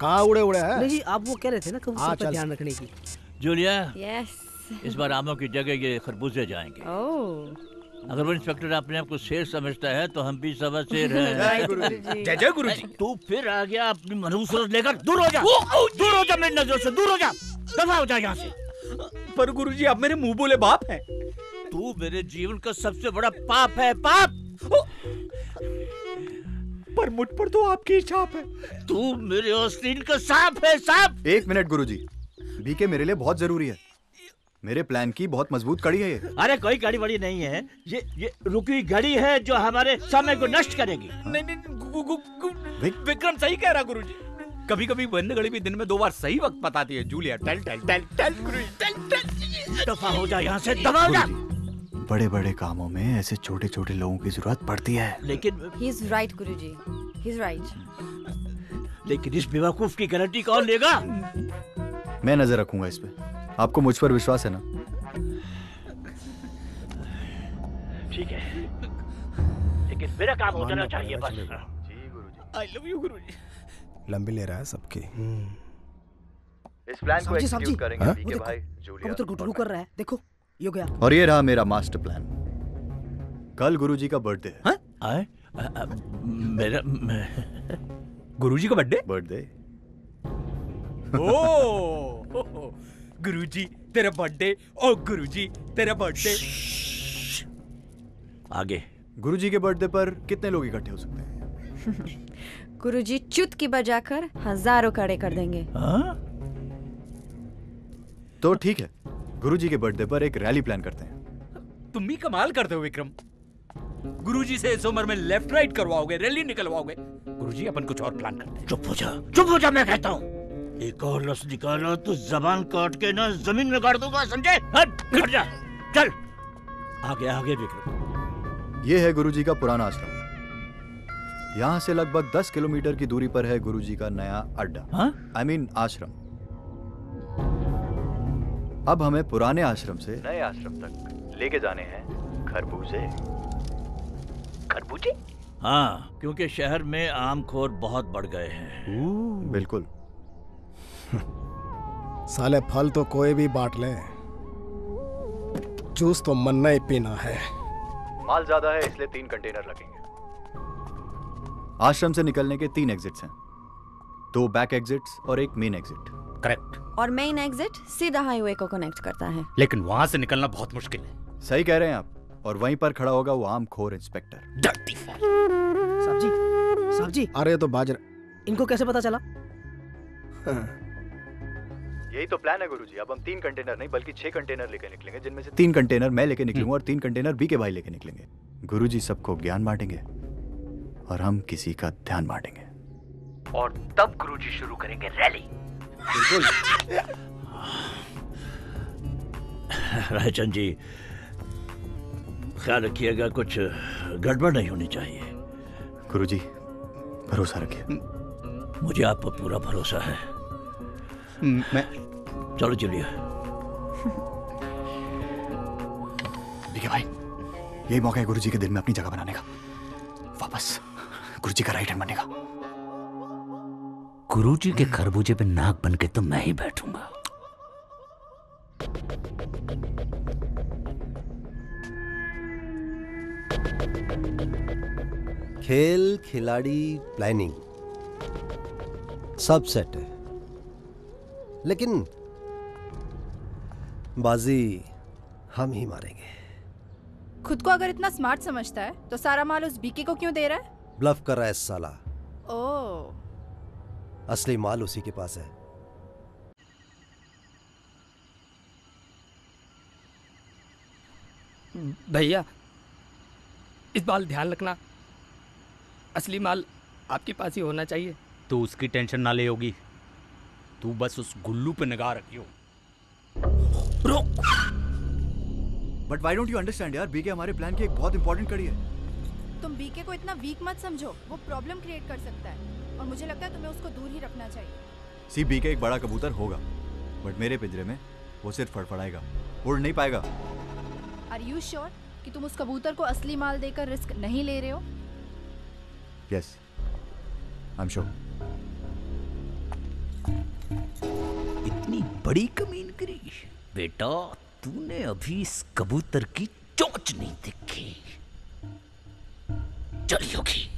कहाँ उड़े उड़े हैं? नहीं जी, आप वो कह रहे थे ना कबूतर पे ध्यान रखने की। जूलिया। यस। इस बार आमों की जगह ये खरबूजे जाएंगे। ओह। अगर वो इंस्पेक्टर अपने आप को शेर समझता है तो हम भी सवा शेर हैं। जय गुरुजी। जय जय गुरुजी। तू फिर आ गया अपनी मनहूस लेकर। दूर हो जा, दूर हो जा मेरी नजरों से, दूर हो जा, दफा हो जा यहाँ से। पर गुरुजी आप मेरे मुंह बोले बाप हैं। तू मेरे जीवन का सबसे बड़ा पाप है, पाप। पर मुझ पर तो आपकी छाप है। तू मेरे औस्तीन का सांप है, सांप। एक मिनट गुरुजी, बीके मेरे लिए बहुत जरूरी है। मेरे प्लान की बहुत मजबूत कड़ी है ये। अरे कोई कड़ी बड़ी नहीं है, ये ये रुकी घड़ी है जो हमारे समय को नष्ट करेगी। नहीं नहीं विक्रम सही कह रहा गुरुजी। कभी कभी बंदगड़ी भी दिन में दो बार सही वक्त बताती है जूलिया। टल टल टल टल गुरुजी, दफा हो जा यहाँ से, दफा हो जा। बड़े बड़े कामों में ऐसे छोटे छोटे लोगों की जरूरत पड़ती है। लेकिन ही इज राइट गुरुजी, ही इज राइट। लेकिन इस बेवकूफ की गारंटी कौन लेगा? मैं नजर रखूंगा इस पे, आपको मुझ पर विश्वास है ना? ठीक है, लेकिन मेरा काम हो जाना चाहिए बस। I love you गुरुजी। लंबी ले रहा है सबकी। इस प्लान को एक्सक्यूट करेंगे बीके भाई, जूलिया। तो गुटरू कर रहा है, देखो ये हो गया। और ये रहा मेरा मास्टर प्लान। कल गुरुजी का बर्थडे है। हाँ? मेरा गुरुजी का बर्थडे? बर्थडे। ओह गुरुजी तेरा बर्थडे, ओ गुरुजी तेरा बर्थडे। आगे गुरुजी के बर्थडे पर कितने लोग इकट्ठे हो सकते हैं? गुरुजी चुत की बजाकर हजारों खड़े कर देंगे। हाँ? तो ठीक है, गुरुजी के बर्थडे पर एक रैली प्लान करते हैं। तुम भी कमाल करते हो विक्रम। गुरुजी से इस उम्र में लेफ्ट राइट करवाओगे, रैली निकलवाओगे। गुरुजी अपन कुछ और प्लान करते हैं। चुप हो जा, चुप हो जा, मैं कहता हूँ। एक और लफ्ज निकालो तो जबान काट के ना जमीन में गाड़ दूंगा, समझे? हट जा, चल। आगे आगे विक्रम। ये है गुरुजी का पुराना आश्रम। यहाँ से लगभग दस किलोमीटर की दूरी पर है गुरुजी का नया अड्डा, आई मीन आश्रम। अब हमें पुराने आश्रम से नए आश्रम तक लेके जाने हैं खरबूजे। खरबूजे? हाँ, क्योंकि शहर में आमखोर बहुत बढ़ गए हैं। बिल्कुल। साले फल तो कोई भी बांट ले, जूस तो मन्ना ही पीना है। माल ज्यादा है इसलिए तीन कंटेनर लगेंगे। आश्रम से निकलने के तीन एग्जिट्स हैं, दो बैक एग्जिट्स और एक मेन एग्जिट। करेक्ट। और मेन एग्जिट सीधा हाईवे को कनेक्ट करता है, लेकिन वहां से निकलना बहुत मुश्किल है। सही कह रहे हैं आप। और वहीं पर खड़ा होगा वो आमखोर इंस्पेक्टर। साहब जी, साहब जी। अरे तो बाजरा, इनको कैसे पता चला? यही तो प्लान है गुरुजी। अब हम तीन कंटेनर नहीं बल्कि छह कंटेनर लेके निकलेंगे, जिनमें से तीन कंटेनर मैं लेके निकलूंगा और तीन कंटेनर बीके भाई लेके निकलेंगे। गुरुजी सबको ज्ञान बांटेंगे और हम किसी का ध्यान बांटेंगे, और तब गुरुजी शुरू करेंगे रैली। बिल्कुल। रायचंद जी, ख्याल रखिएगा, कुछ गड़बड़ नहीं होनी चाहिए। गुरुजी भरोसा रखिए। मुझे आप पर पूरा भरोसा है। मैं चलो जुलिया। ठीक है भाई, यही मौका है गुरुजी के दिल में अपनी जगह बनाने का, वापस गुरुजी का राइट हैंड बनने का। गुरुजी के खरबूजे पे नाक बन के तो मैं ही बैठूंगा। खेल खिलाड़ी प्लानिंग सब सेट है, लेकिन बाजी हम ही मारेंगे। खुद को अगर इतना स्मार्ट समझता है तो सारा माल उस बीके को क्यों दे रहा है? ब्लफ कर रहा है साला। ओह, असली माल उसी के पास है। भैया इस बार ध्यान रखना, असली माल आपके पास ही होना चाहिए। तो उसकी टेंशन ना ले होगी, तू बस उस गुल्लू पे निगाह रखियो। But why don't you understand यार, बीके हमारे प्लान की एक बहुत इंपॉर्टेंट कड़ी है। तुम बीके को इतना वीक मत समझो, वो प्रॉब्लम क्रिएट कर सकता है, और मुझे लगता है तुम्हें उसको दूर ही रखना चाहिए। सी, बीके एक बड़ा कबूतर होगा, बट मेरे पिंजरे में वो सिर्फ फड़फड़ाएगा, उड़ नहीं पाएगा। आर यू श्योर कि तुम उस कबूतर को असली माल देकर रिस्क नहीं ले रहे हो? Yes I am sure. इतनी बड़ी कमीनगिरी बेटा, तूने अभी इस कबूतर की चोंच नहीं देखी। चली होगी।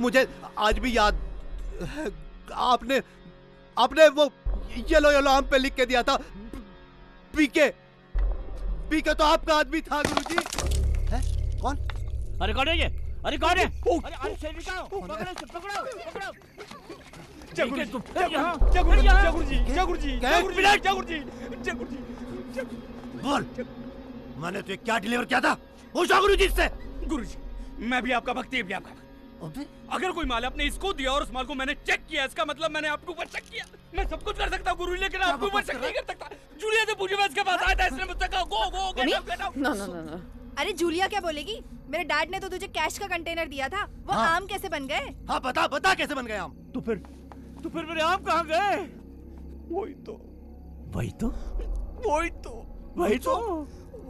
मुझे आज भी याद, आपने आपने वो येलो येलो आम पे लिख के दिया था। बीके बीके तो आपका आदमी था गुरुजी। है कौन? अरे कौन है ये? अरे कौन है? अरे अरे सेविका पकड़ो पकड़ो पकड़ो। जगुरुजी जगुरुजी जगुरुजी जगुरुजी जगुरुजी जगुरुजी बोल, मैंने तुझे क्या डिलीवर किया था? वो जगुरुजी से। गुरुजी मैं भी आपका भक्ति भी आपका। अगर कोई माल आपने इसको दिया और उस माल को मैंने चेक किया, इसका मतलब मैंने आपके ऊपर शक किया। मैं सब कुछ कर सकता हूँ गुरु, लेकिन आपके ऊपर शक नहीं कर सकता। जूलिया से पूछिए, मैं इसके पास आया था, इसने मुझसे कहा go go get out get out. No no no, अरे जूलिया क्या बोलेगी? मेरे डैड ने तो तुझे कैश का कंटेनर दिया था, वो आम कैसे बन गए? हाँ बता बता कैसे बन गए आम? तो फिर तो फिर मेरे आम कहाँ गए? वही तो वही तो वही तो वही तो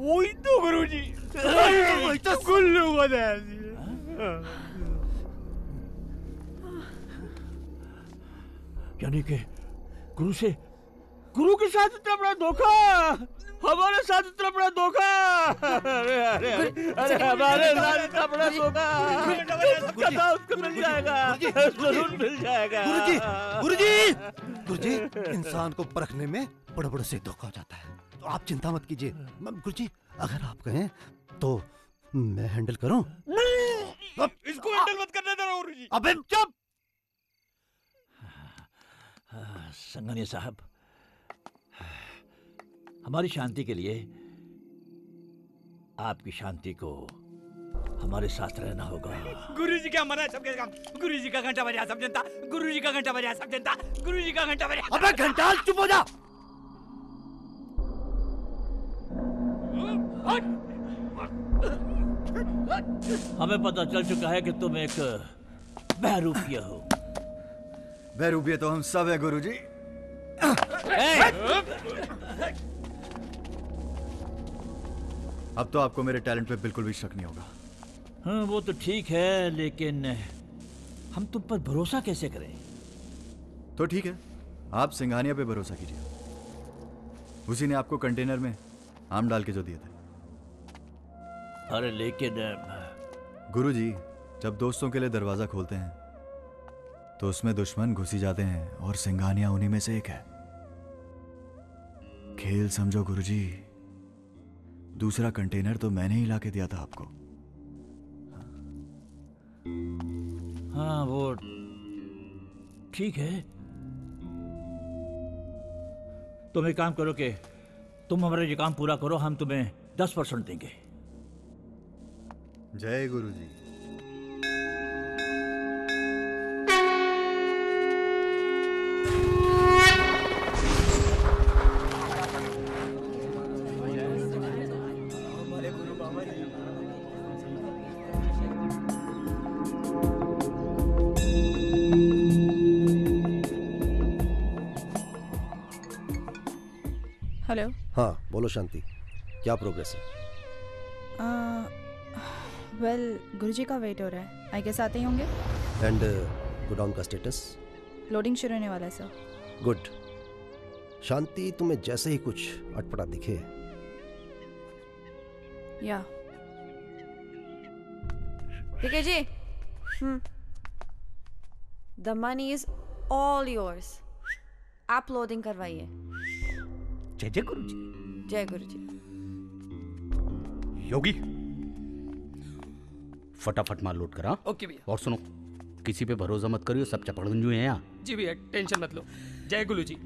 वही तो गुरु जी वही तो गुल्लू बता। यानी कि गुरु से गुरु के साथ इतना बड़ा धोखा, हमारे साथ इतना बड़ा धोखा। अरे अरे अरे हमारे साथ इतना बड़ा धोखा। कथा उसको मिल जाएगा, जरूर मिल जाएगा। गुरुजी गुरुजी गुरुजी इंसान को परखने में बड़ा बड़ा से धोखा हो जाता है, तो आप चिंता मत कीजिए गुरुजी। अगर आप कहें तो मैं हैंडल करूं। इसको हैंडल मत करने दो गुरुजी। अबे चुप संगनिया साहब, हमारी शांति के लिए आपकी शांति को हमारे साथ रहना होगा। गुरुजी क्या मना है सबके काम? गुरुजी का घंटा बजा सब जनता, गुरुजी का घंटा बजा सब जनता, गुरुजी का घंटा बजा। अबे घंटा चुप हो जा। हमें पता चल चुका है कि तुम एक बहरूपिया हो। बहरूपिया तो हम सब है गुरुजी। अब तो आपको मेरे टैलेंट पे बिल्कुल भी शक नहीं होगा। हाँ वो तो ठीक है, लेकिन हम तुम पर भरोसा कैसे करें? तो ठीक है, आप सिंघानिया पे भरोसा कीजिए। उसी ने आपको कंटेनर में आम डाल के जो दिए थे। अरे लेकिन गुरुजी, जब दोस्तों के लिए दरवाजा खोलते हैं तो उसमें दुश्मन घुसी जाते हैं, और सिंघानिया उन्हीं में से एक है। खेल समझो गुरुजी। दूसरा कंटेनर तो मैंने ही लाके दिया था आपको। हाँ वो ठीक है, तुम एक काम करो कि तुम हमारा ये काम पूरा करो, हम तुम्हें दस परसेंट देंगे। जय गुरुजी। हाँ बोलो शांति, क्या प्रोग्रेस है? वेल गुरुजी का वेट हो रहा है, आई गेस आते ही होंगे। एंड गोडाउन का स्टेटस? लोडिंग शुरू होने वाला है सर। गुड शांति, तुम्हें जैसे ही कुछ अटपटा दिखे या ठीक है जी। The money is all yours, आप लोडिंग करवाइए। जय जय गुरुजी। जय गुरुजी। योगी फटाफट माल लोड करा। ओके भैया। और सुनो, किसी पे भरोसा मत करियो, सब चपड़गंजू हैं यहाँ। जी भैया टेंशन मत लो। जय गुरुजी।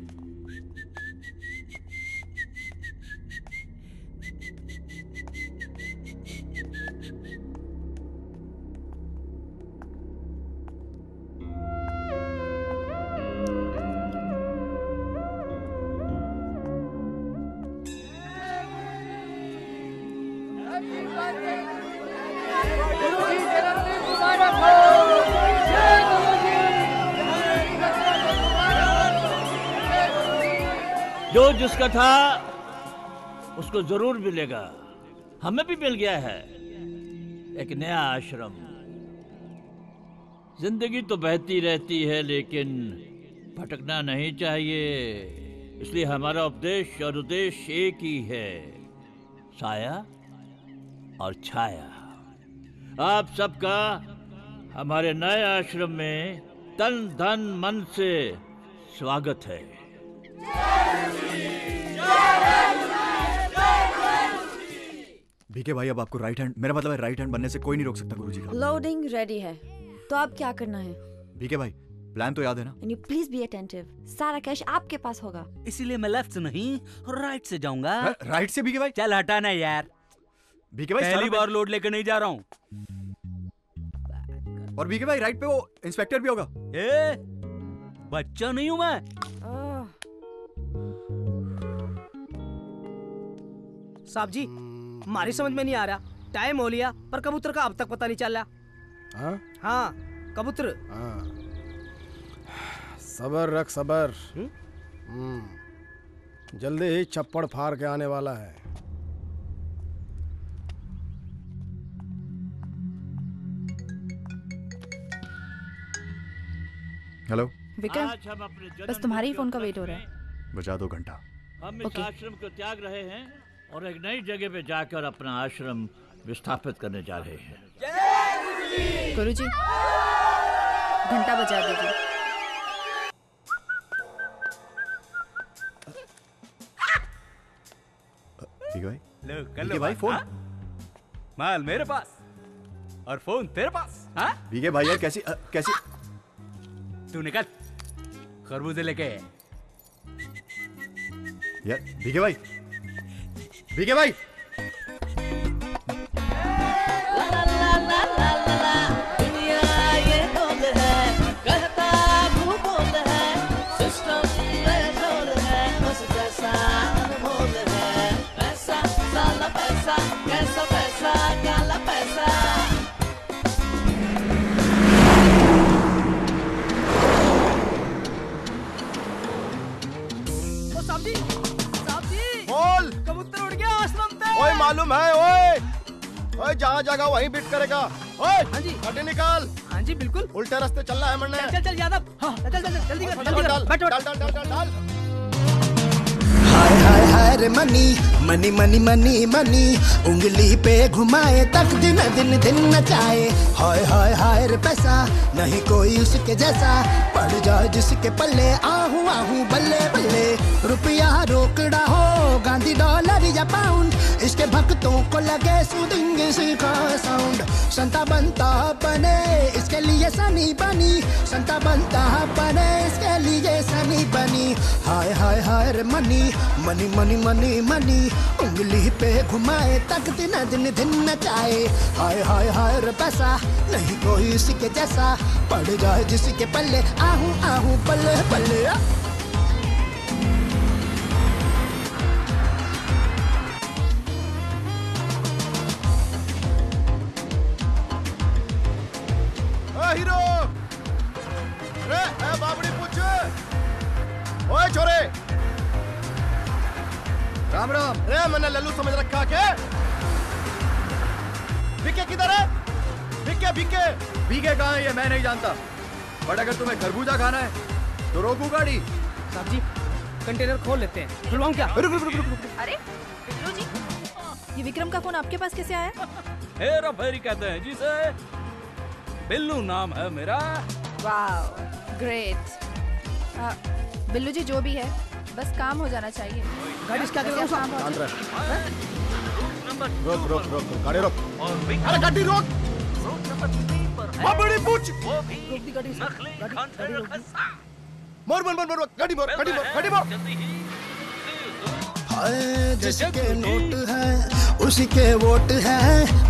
Happy birthday, Happy birthday, Happy birthday, जो जिसका था उसको जरूर मिलेगा, हमें भी मिल गया है एक नया आश्रम। जिंदगी तो बहती रहती है लेकिन भटकना नहीं चाहिए, इसलिए हमारा उपदेश और उद्देश्य एक ही है, साया और छाया। आप सबका हमारे नए आश्रम में तन धन मन से स्वागत है। बीके भाई, अब आपको राइट हैंड, मेरा मतलब है राइट हैंड बनने से कोई नहीं रोक सकता गुरुजी का। लोडिंग रेडी है, तो आप क्या करना है? बीके भाई, प्लान तो याद है ना? And you please be attentive, सारा कैश आपके पास होगा, इसीलिए मैं लेफ्ट से नहीं राइट से जाऊंगा। राइट से बीके भाई? चल हटा ना यार। बीके भाई, पहली बार लोड लेकर नहीं जा रहा हूँ। और बीके भाई, राइट पे वो इंस्पेक्टर भी होगा। ए, बच्चा नहीं हूँ मैं। साहब जी, हमारी समझ में नहीं आ रहा, टाइम हो लिया पर कबूतर का अब तक पता नहीं चल रहा। हाँ कबूतर, सबर रख सबर, जल्दी ही छप्पड़ फाड़ के आने वाला है। हेलो विक्रम, बस तुम्हारे ही फोन का वेट हो रहा है। बचा दो घंटा। हम इस आश्रम को त्याग रहे हैं और एक नई जगह पे जाकर अपना आश्रम विस्थापित करने जा रहे हैं। गुरु जी, घंटा बजा दीजिए। लो, लो भाई फोन। माल मेरे पास और फोन तेरे पास। हाँ बीके भाई, यार कैसी आ, कैसी तू निकल, खरबूजे लेके। यार बीके भाई, बीके भाई, मालूम है ओए, ओए जहाँ जगह वहीं बीट करेगा। ओए हाँ जी, हटे निकाल। हाँ जी बिल्कुल, उल्टे रास्ते चलना है मरने। चल चल यादव, हाँ चल चल जल्दी कर, जल्दी कर, बैठ डाल डाल डाल डाल। हाय हाय हाय रे money money money money money, उंगली पे घुमाए तक दिन दिन दिन नचाए। हाय हाय हाय रे पैसा, नहीं कोई उसके जैसा, पड़ जाए जिसके पल्ले। आहू आहू बल्ले बल्ले, रुपया रोकड़ा हो गांधी डॉलर या पाउंड, इसके भक्तों को लगे सूदिंग इसका साउंड। संता बनता बने इसके लिए सनी बनी, संता बनता बने इसके लिए सनी बनी। हाय हाय हाय रे money money money money money, उंगली पे घुमाए तक दिन दिन दिन नचाए। हाय हाय हाय रे पैसा, नहीं कोई इसके जैसा, पड़ जाए जिसके पल्ले। आहू आहू पल्ले पल्ले। हीरो रे ए बाबड़ी पूछ। ओए छोरे, राम राम। रे मैंने लल्लू समझ रखा के। बीके किधर है? बीके बीके बीके कहाँ है ये मैं नहीं जानता, बट अगर तुम्हें खरबूजा खाना है तो रोकू गाड़ी। साहब जी कंटेनर खोल लेते हैं, खुलवाऊं क्या? रुक रुक रुक रुक। अरे विक्रम जी, ये विक्रम का फोन आपके पास कैसे आया? हेरा फेरी कहते हैं जी सर, बिल्लू नाम है मेरा। Wow great. बिल्लू जी जो भी है बस काम हो जाना चाहिए। गाड़ी क्या कर रहा हूँ? रोक रोक रोक गाड़ी रोक। अरे गाड़ी रोक। बड़ी पूछ। रोक दी गाड़ी। मोर मोर मोर मोर गाड़ी मोर गाड़ी मोर गाड़ी मोर। हाय जिसके नोट है उसी के वोट है,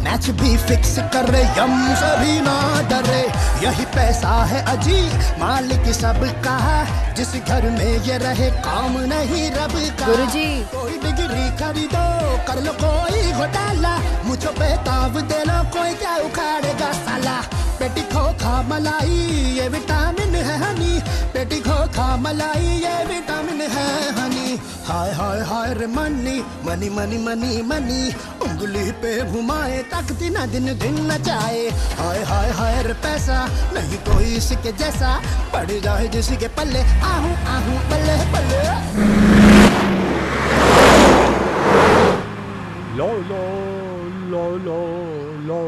मैच भी फिक्स कर रहे यम सभी ना डरे। यही पैसा है अजी मालिक सबका, जिस घर में ये रहे काम नहीं रब का। गुरुजी कोई डिग्री खरीदो, कर लो कोई घोटाला, मुझे बेताब दे लो कोई क्या उखाड़ेगा साला। पेटीखो खा मलाई ये विटामिन है हनी, पेटीखो खा मलाई ये विटामिन है हनी। हाय हाय हाय रे money money money money money, उंगली पे घुमाए ताकती ना दिन दिन नचाए। हाय हाय हाय रे पैसा नहीं कोई इसके जैसा, पड़ जाए जिसके पल्ले आहू आहू पल्ले पल्ले। लो लो लो लो लो लो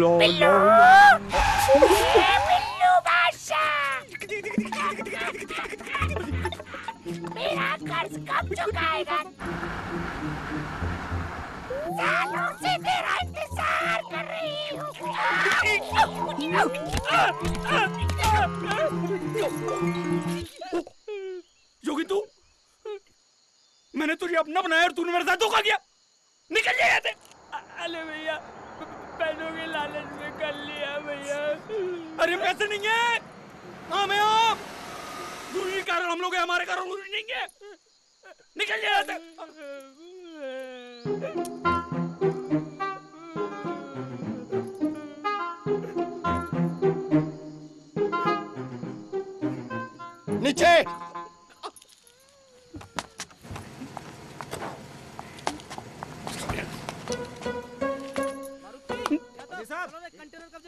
लो बिल्लू बादशाह, मेरा कर्ज कब चुकाएगा? सालों से तेरा इंतजार कर रही हूँ। जोगी तू, मैंने तुझे अपना बनाया और तूने मेरे साथ धोखा किया। निकल जाए थे। अरे भैया पैसों के लालच में कर लिया भैया। अरे पैसे नहीं है हाँ मैं आप गुरु जी कारण हम लोग हमारे कारण गुरु जी नहीं है। निकल जाते। नीचे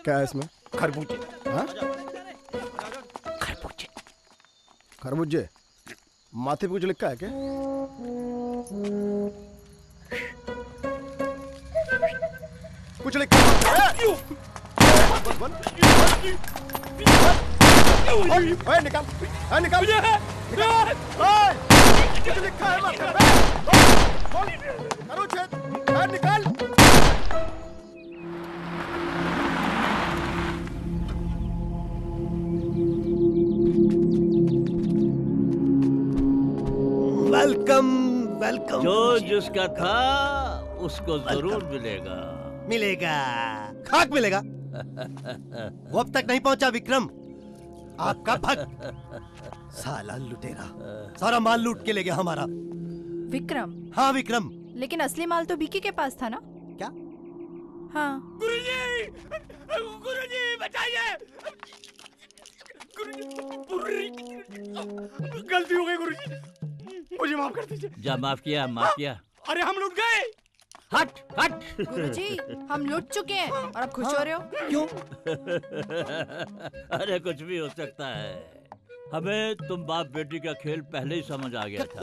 क्या है इसमें? खरबूजे। हाँ खरबूजे खरबूजे माथे पे कुछ लिखा है क्या? कुछ लिखा है? निकाल निकाल कुछ लिखा है माथे पे? निकाल वेलकम वेलकम। जो जिसका था उसको जरूर मिलेगा मिलेगा खाक मिलेगा। वो अब तक नहीं पहुंचा विक्रम आपका भक्त। साला लुटेरा सारा माल लूट के ले गया हमारा। विक्रम? हाँ विक्रम, लेकिन असली माल तो बीके के पास था ना? क्या? हाँ। गुरुजी गुरुजी बचाइए। गलती हो गई गुरुजी, मुझे माफ कर दीजिए। जा माफ किया माफ किया। अरे हम लुट गए। हट हट गुरुजी हम लुट चुके हैं और अब खुश हो रहे हो क्यों? अरे कुछ भी हो सकता है, हमें तुम बाप बेटी का खेल पहले ही समझ आ गया था।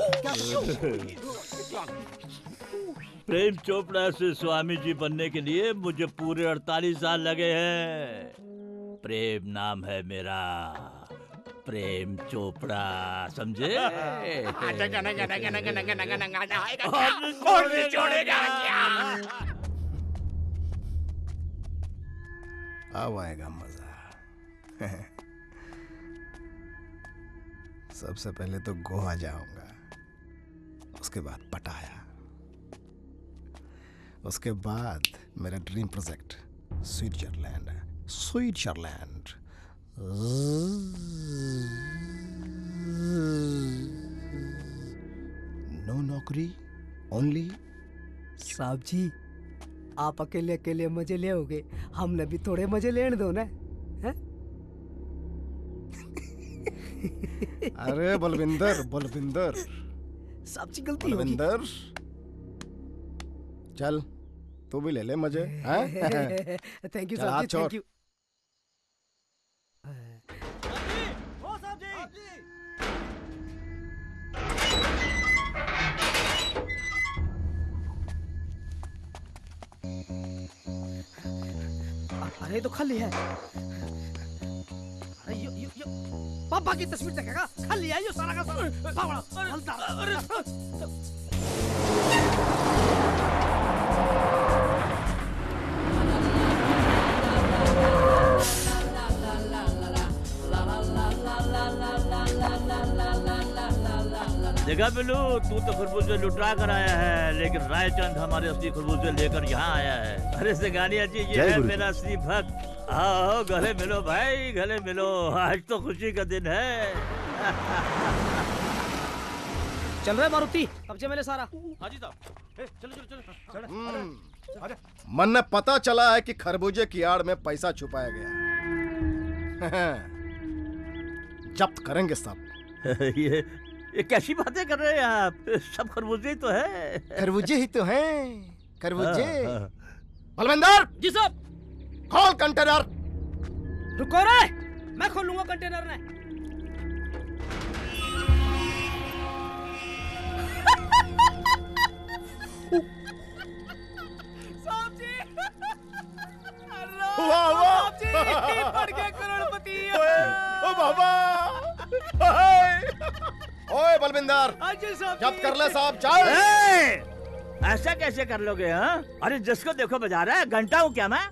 प्रेम चोपड़ा से स्वामी जी बनने के लिए मुझे पूरे अड़तालीस साल लगे हैं। प्रेम नाम है मेरा, प्रेम चोपड़ा समझे? और भी छोड़ेगा क्या? अब आएगा मजा। सबसे पहले तो गोवा जाऊंगा, उसके बाद पटाया, उसके बाद मेरा ड्रीम प्रोजेक्ट स्विट्जरलैंड है। स्विट्जरलैंड नो नौकरी ओनली। साहब जी आप अकेले अकेले मजे ले होगे, हमने भी थोड़े मजे लेने दो ना। अरे बलविंदर बलविंदर साहब जी गलती होगी। बलविंदर चल तू भी ले ले मजे। थैंक यू साहब जी थैंक यू। अरे तो खाली है। अरे यो यो यो पापा की तस्वीर देखेगा खाली है यो सारा का सारा चलता। देखा बिल्लू तू तो खरबूजे लुटा कर आया है, लेकिन रायचंद हमारे असली खरबूजे लेकर यहाँ आया है। अरे सिंगानिया जी ये है मेरा असली भक्त। आओ गले मिलो भाई गले मिलो, आज तो खुशी का दिन है। चल रहा है मारुति, कब्जे में ले सारा। हाजी साहब, चलो चलो चलो। आजा। मन ने पता चला है कि खरबूजे की आड़ में पैसा छुपाया गया। जब्त करेंगे सब। ये ये कैसी बातें कर रहे हैं आप? सब खरबूजे ही तो है। खरबूजे ही तो है, खरबूजे। बलविंदर जी साहब, खोल कंटेनर। रुको रे, मैं खोल लूंगा कंटेनर ने। साहब जी, वाह वाह जी, बढ़ गया करोड़पति। ओ बाबा, ओए बलविंदर, जब कर ले साहब, चल। ऐसा कैसे कर लोगे? हाँ, अरे जिसको देखो बजा रहा है। घंटा हूँ क्या मैं?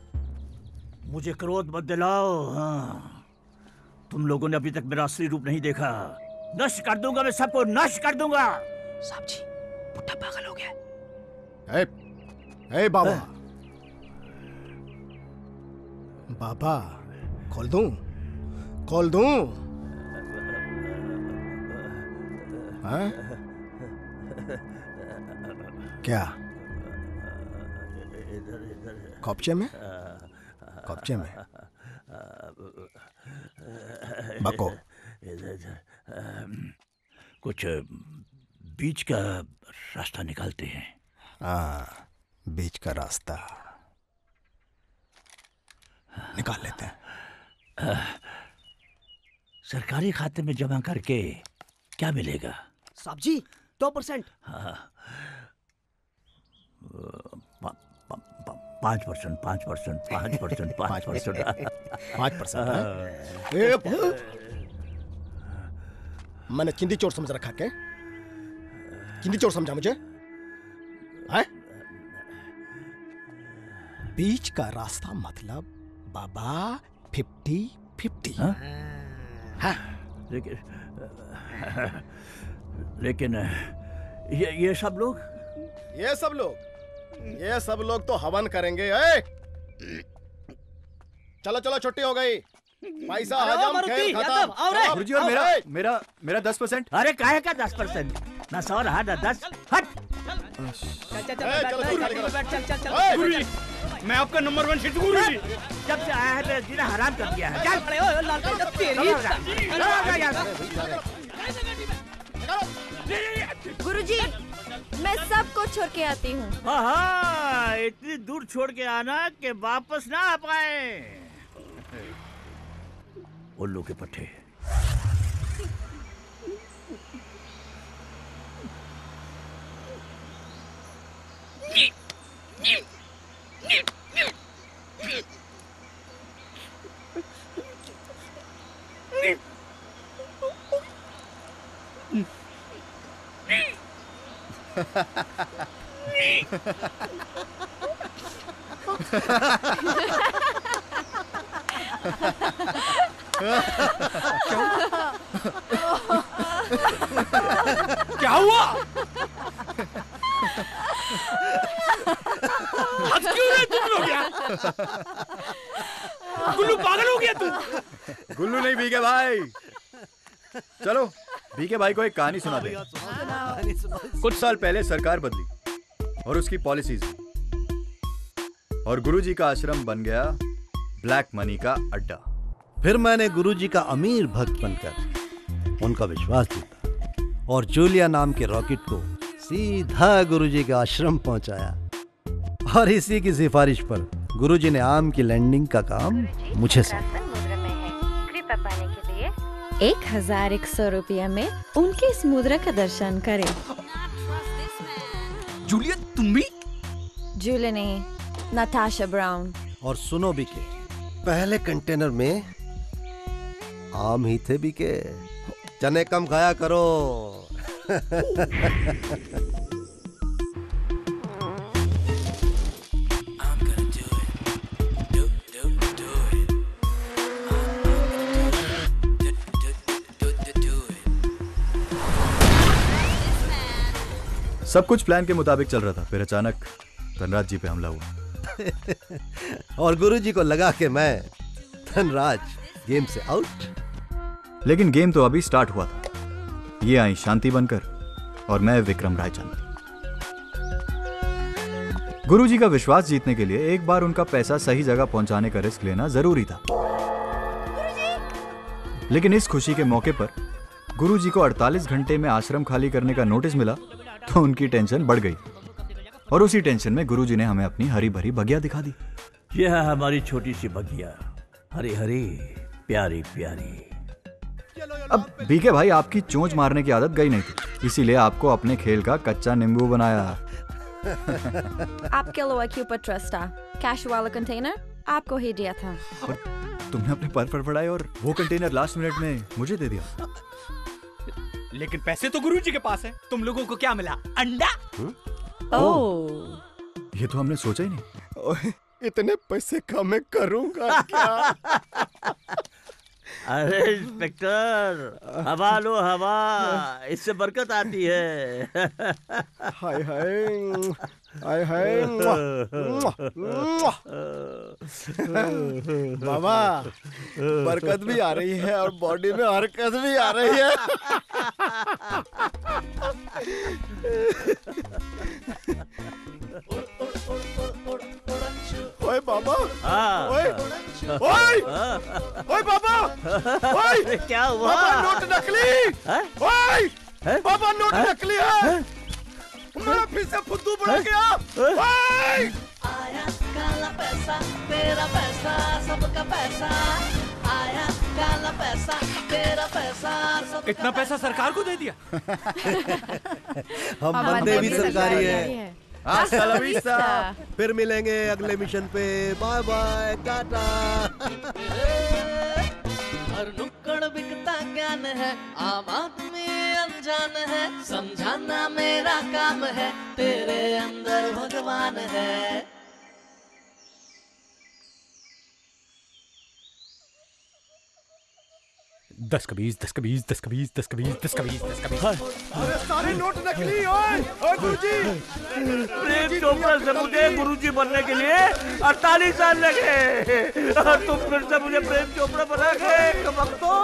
मुझे क्रोध मत दिलाओ। हाँ, तुम लोगों ने अभी तक मेरा असली रूप नहीं देखा। नष्ट कर दूंगा मैं सबको, नष्ट कर दूंगा। साहब जी, बुढ़ा पागल हो गया है। ए, ए बाबा, बाबा, खोल दूं, खोल दूं। हाँ? क्या? कॉपचे में? कॉपचे में? बाको, कुछ बीच का रास्ता निकालते हैं। हाँ, बीच का रास्ता निकाल लेते हैं। सरकारी खाते में जमा करके क्या मिलेगा? साहब जी, दो परसेंट। हाँ, पाँच परसेंट, पाँच परसेंट, पाँच परसेंट, पाँच परसेंट, पाँच परसेंट। मैंने चिंदी चोर समझ रखा क्या? चिंदी चोर समझा मुझे? है? बीच का रास्ता मतलब बाबा फिफ्टी फिफ्टी। हाँ, लेकिन लेकिन ये ये सब लोग, ये सब लोग, ये सब लोग तो हवन करेंगे। ए! चलो चलो, छुट्टी हो गई। पैसा हजम, खेल खत्म। गुरुजी, और मेरा मेरा मेरा दस परसेंट। अरे काहे का दस परसेंट? ना सौ रहा ना दस। हट। चल चल चल चल। गुरुजी, मैं आपका नंबर वन शिट गुरुजी। जब से आया है मेरा जीना हराम कर दिया है। चल ओ लाल का तेरी। गुरुजी, मैं सब को छोड़ के आती हूँ। हाँ, इतनी दूर छोड़ के आना कि वापस ना आ पाए। उल्लू के पट्टे। क्या हुआ? आज क्यों नहीं तुम लोग यार? गुल्लू पागल हो गया तू। गुल्लू नहीं, बीके भाई। चलो, बीके भाई को एक कहानी सुना दे। कुछ साल पहले सरकार बदली और उसकी पॉलिसीज, और गुरुजी का आश्रम बन गया ब्लैक मनी का अड्डा। फिर मैंने गुरुजी का अमीर भक्त बनकर उनका विश्वास जीता और जूलिया नाम के रॉकेट को सीधा गुरुजी के आश्रम पहुंचाया। और इसी की सिफारिश पर गुरुजी ने आम की लैंडिंग का काम मुझे सौंपा। कृपया पाने के लिए एक हजार एक सौ रुपया में उनके इस मुद्रा का दर्शन करें। जूलिया, तुम भी? जूलिया नहीं, नताशा ब्राउन। और सुनो बीके, पहले कंटेनर में आम ही थे बीके। चने कम खाया करो। सब कुछ प्लान के मुताबिक चल रहा था, फिर अचानक धनराज जी पे हमला हुआ। और गुरुजी को लगा कि मैं धनराज गेम से आउट। लेकिन गेम तो अभी स्टार्ट हुआ था। ये आई शांति बनकर और मैं विक्रम रायचंद। गुरुजी का विश्वास जीतने के लिए एक बार उनका पैसा सही जगह पहुंचाने का रिस्क लेना जरूरी था। लेकिन इस खुशी के मौके पर गुरुजी को अड़तालीस घंटे में आश्रम खाली करने का नोटिस मिला तो उनकी टेंशन बढ़ गई और उसी टेंशन में गुरुजी ने हमें अपनी हरी भरी बगिया दिखा दी। यह है हमारी छोटी सी बगिया, हरी हरी प्यारी प्यारी। अब बीके भाई आपकी चोंच मारने की आदत गई नहीं थी, इसीलिए आपको अपने खेल का कच्चा नींबू बनाया। आपके लोहे के ऊपर ट्रस्ट था, कैश वाला कंटेनर आपको ही दिया था। तुमने अपने पर फड़फड़ाए और वो कंटेनर लास्ट मिनट में मुझे दे दिया। लेकिन पैसे तो गुरुजी के पास है, तुम लोगों को क्या मिला? अंडा? ओह, ये तो हमने सोचा ही नहीं। इतने पैसे का मैं करूंगा क्या? अरे इंस्पेक्टर, हवा लो हवा, इससे बरकत आती है। हाय हाय हाय हाय बाबा, बरकत भी आ रही है और बॉडी में हरकत भी आ रही है। ओए बाबा, ओए, ओए, ओए बाबा, ओए, क्या हुआ? बाबा नोट नकली, ओए बाबा नोट नकली है, मैं फिर से फुद्दू बना गया। ओए आया काला पैसा, तेरा पैसा सबका पैसा, आया काला पैसा, तेरा पैसा सबका। इतना पैसा सरकार को दे दिया। हम बंदे भी सरकारी है। फिर मिलेंगे अगले मिशन पे, बाय बाय टाटा। हर नुक्कड़ बिकता ज्ञान है, आम आदमी अनजान है, समझाना मेरा काम है, तेरे अंदर भगवान है। दस कबीज दस कबीज दस कबीज दस कबीज दस कबीज दस कबीज। अरे सारे नोट नकली। ओए ओए गुरुजी, प्रेम चोपड़ा से मुझे गुरुजी बनने के लिए अड़तालीस साल लगे, और तुम फिर से मुझे प्रेम चोपड़ा बना के कबकतो।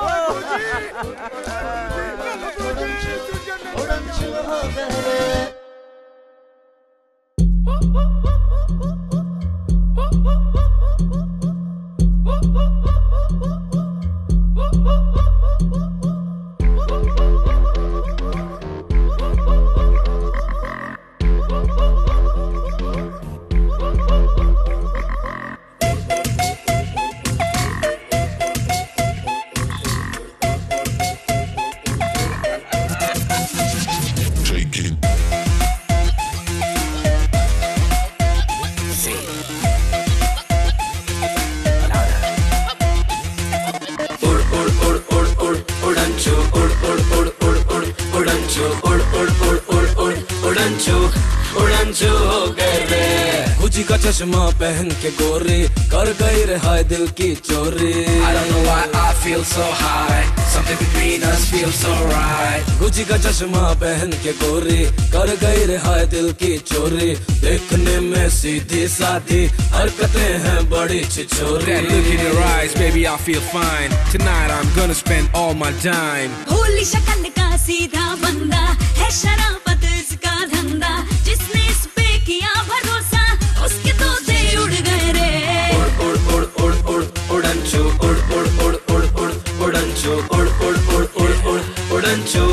चश्मा पहन के गोरी कर गई रहा दिल की चोरी। I don't know why I feel so high, something between us feels so right. Guzzi का चश्मा पहन के गोरी कर गई रहा दिल की चोरी, देखने में सीधी साधी हरकतें हैं बड़ी छिछोरी. That look in your eyes, baby I feel fine. Tonight I'm gonna spend all my time. Holi शकल का सीधा बंदा है, शराबत इसका धंधा, जिसने इस पे किया भरोसा उसके तो दे उड़ गए रे। उड़ उड़ उड़ उड़ उड़ उड़नछू, उड़ उड़ उड़ उड़ उड़ उड़नछू, उड़ उड़ उड़ उड़ उड़ उड़नछू,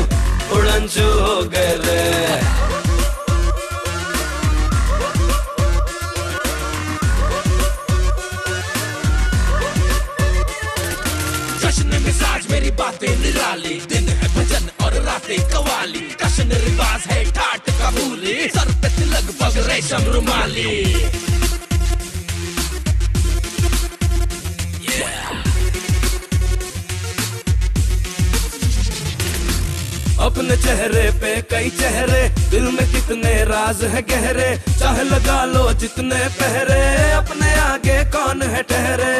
उड़नछू हो गए रे। बातें निराली, दिन है भजन और रातें कवाली, कशन रिवाज है ठाट कबूली, सर पे तिलक पग रेशम रुमाली। अपने चेहरे पे कई चेहरे, दिल में कितने राज है गहरे, चाहे लगा लो जितने पहरे, अपने आगे कौन है ठहरे।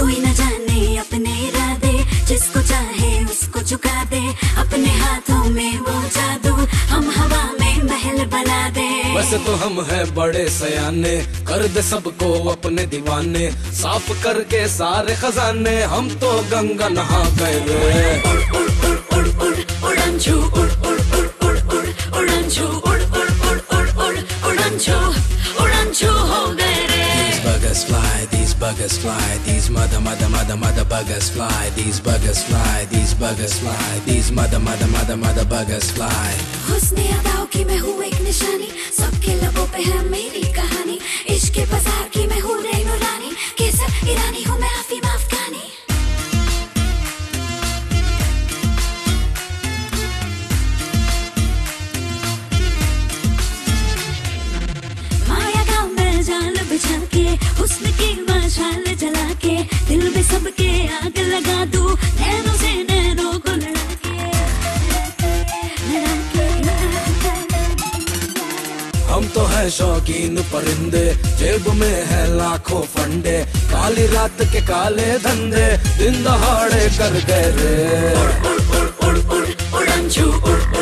कोई न जाने अपने इरादे, जिसको चाहे उसको झुका दे, अपने हाथों में वो जादू, हम हवा में महल बना दे। वैसे तो हम हैं बड़े सयाने, कर दे सबको अपने दीवाने, साफ करके सारे खजाने, हम तो गंगा नहा गए रे। उड़ उड़ उड़ उड़ उड़ उड़ंछू, उड़ उड़ उड़ उड़ उड़ उड़ंछू, उड़ उड़ उड़ उड़ उड़ उड़ंछू, उड़ंछू हो गए रे। These buggers fly, these buggers fly, these mother mother mother mother buggers fly, these buggers fly, these buggers fly, these mother mother mother mother buggers fly. हुस्ने अदाओं की मैं हूँ एक निशानी, सबके लबों पे है मेरी कहानी, इश्क़ के बाजार की मैं हूँ रेनू रानी, केसर ईरानी हूँ मैं आफी माफगानी। माया का मैं जाल बिछा के, हुस्न की मशाल जला के, दिल में सबके आग लगा दूँ, नैनों से नैनों को लड़ा के। हम तो हैं शौकीन परिंदे, जेब में है लाखों फंडे, काली रात के काले धंधे, दिन दहाड़े कर गए रे। उड़ उड़ उड़ उड़ उड़ उड़ंछू, उड़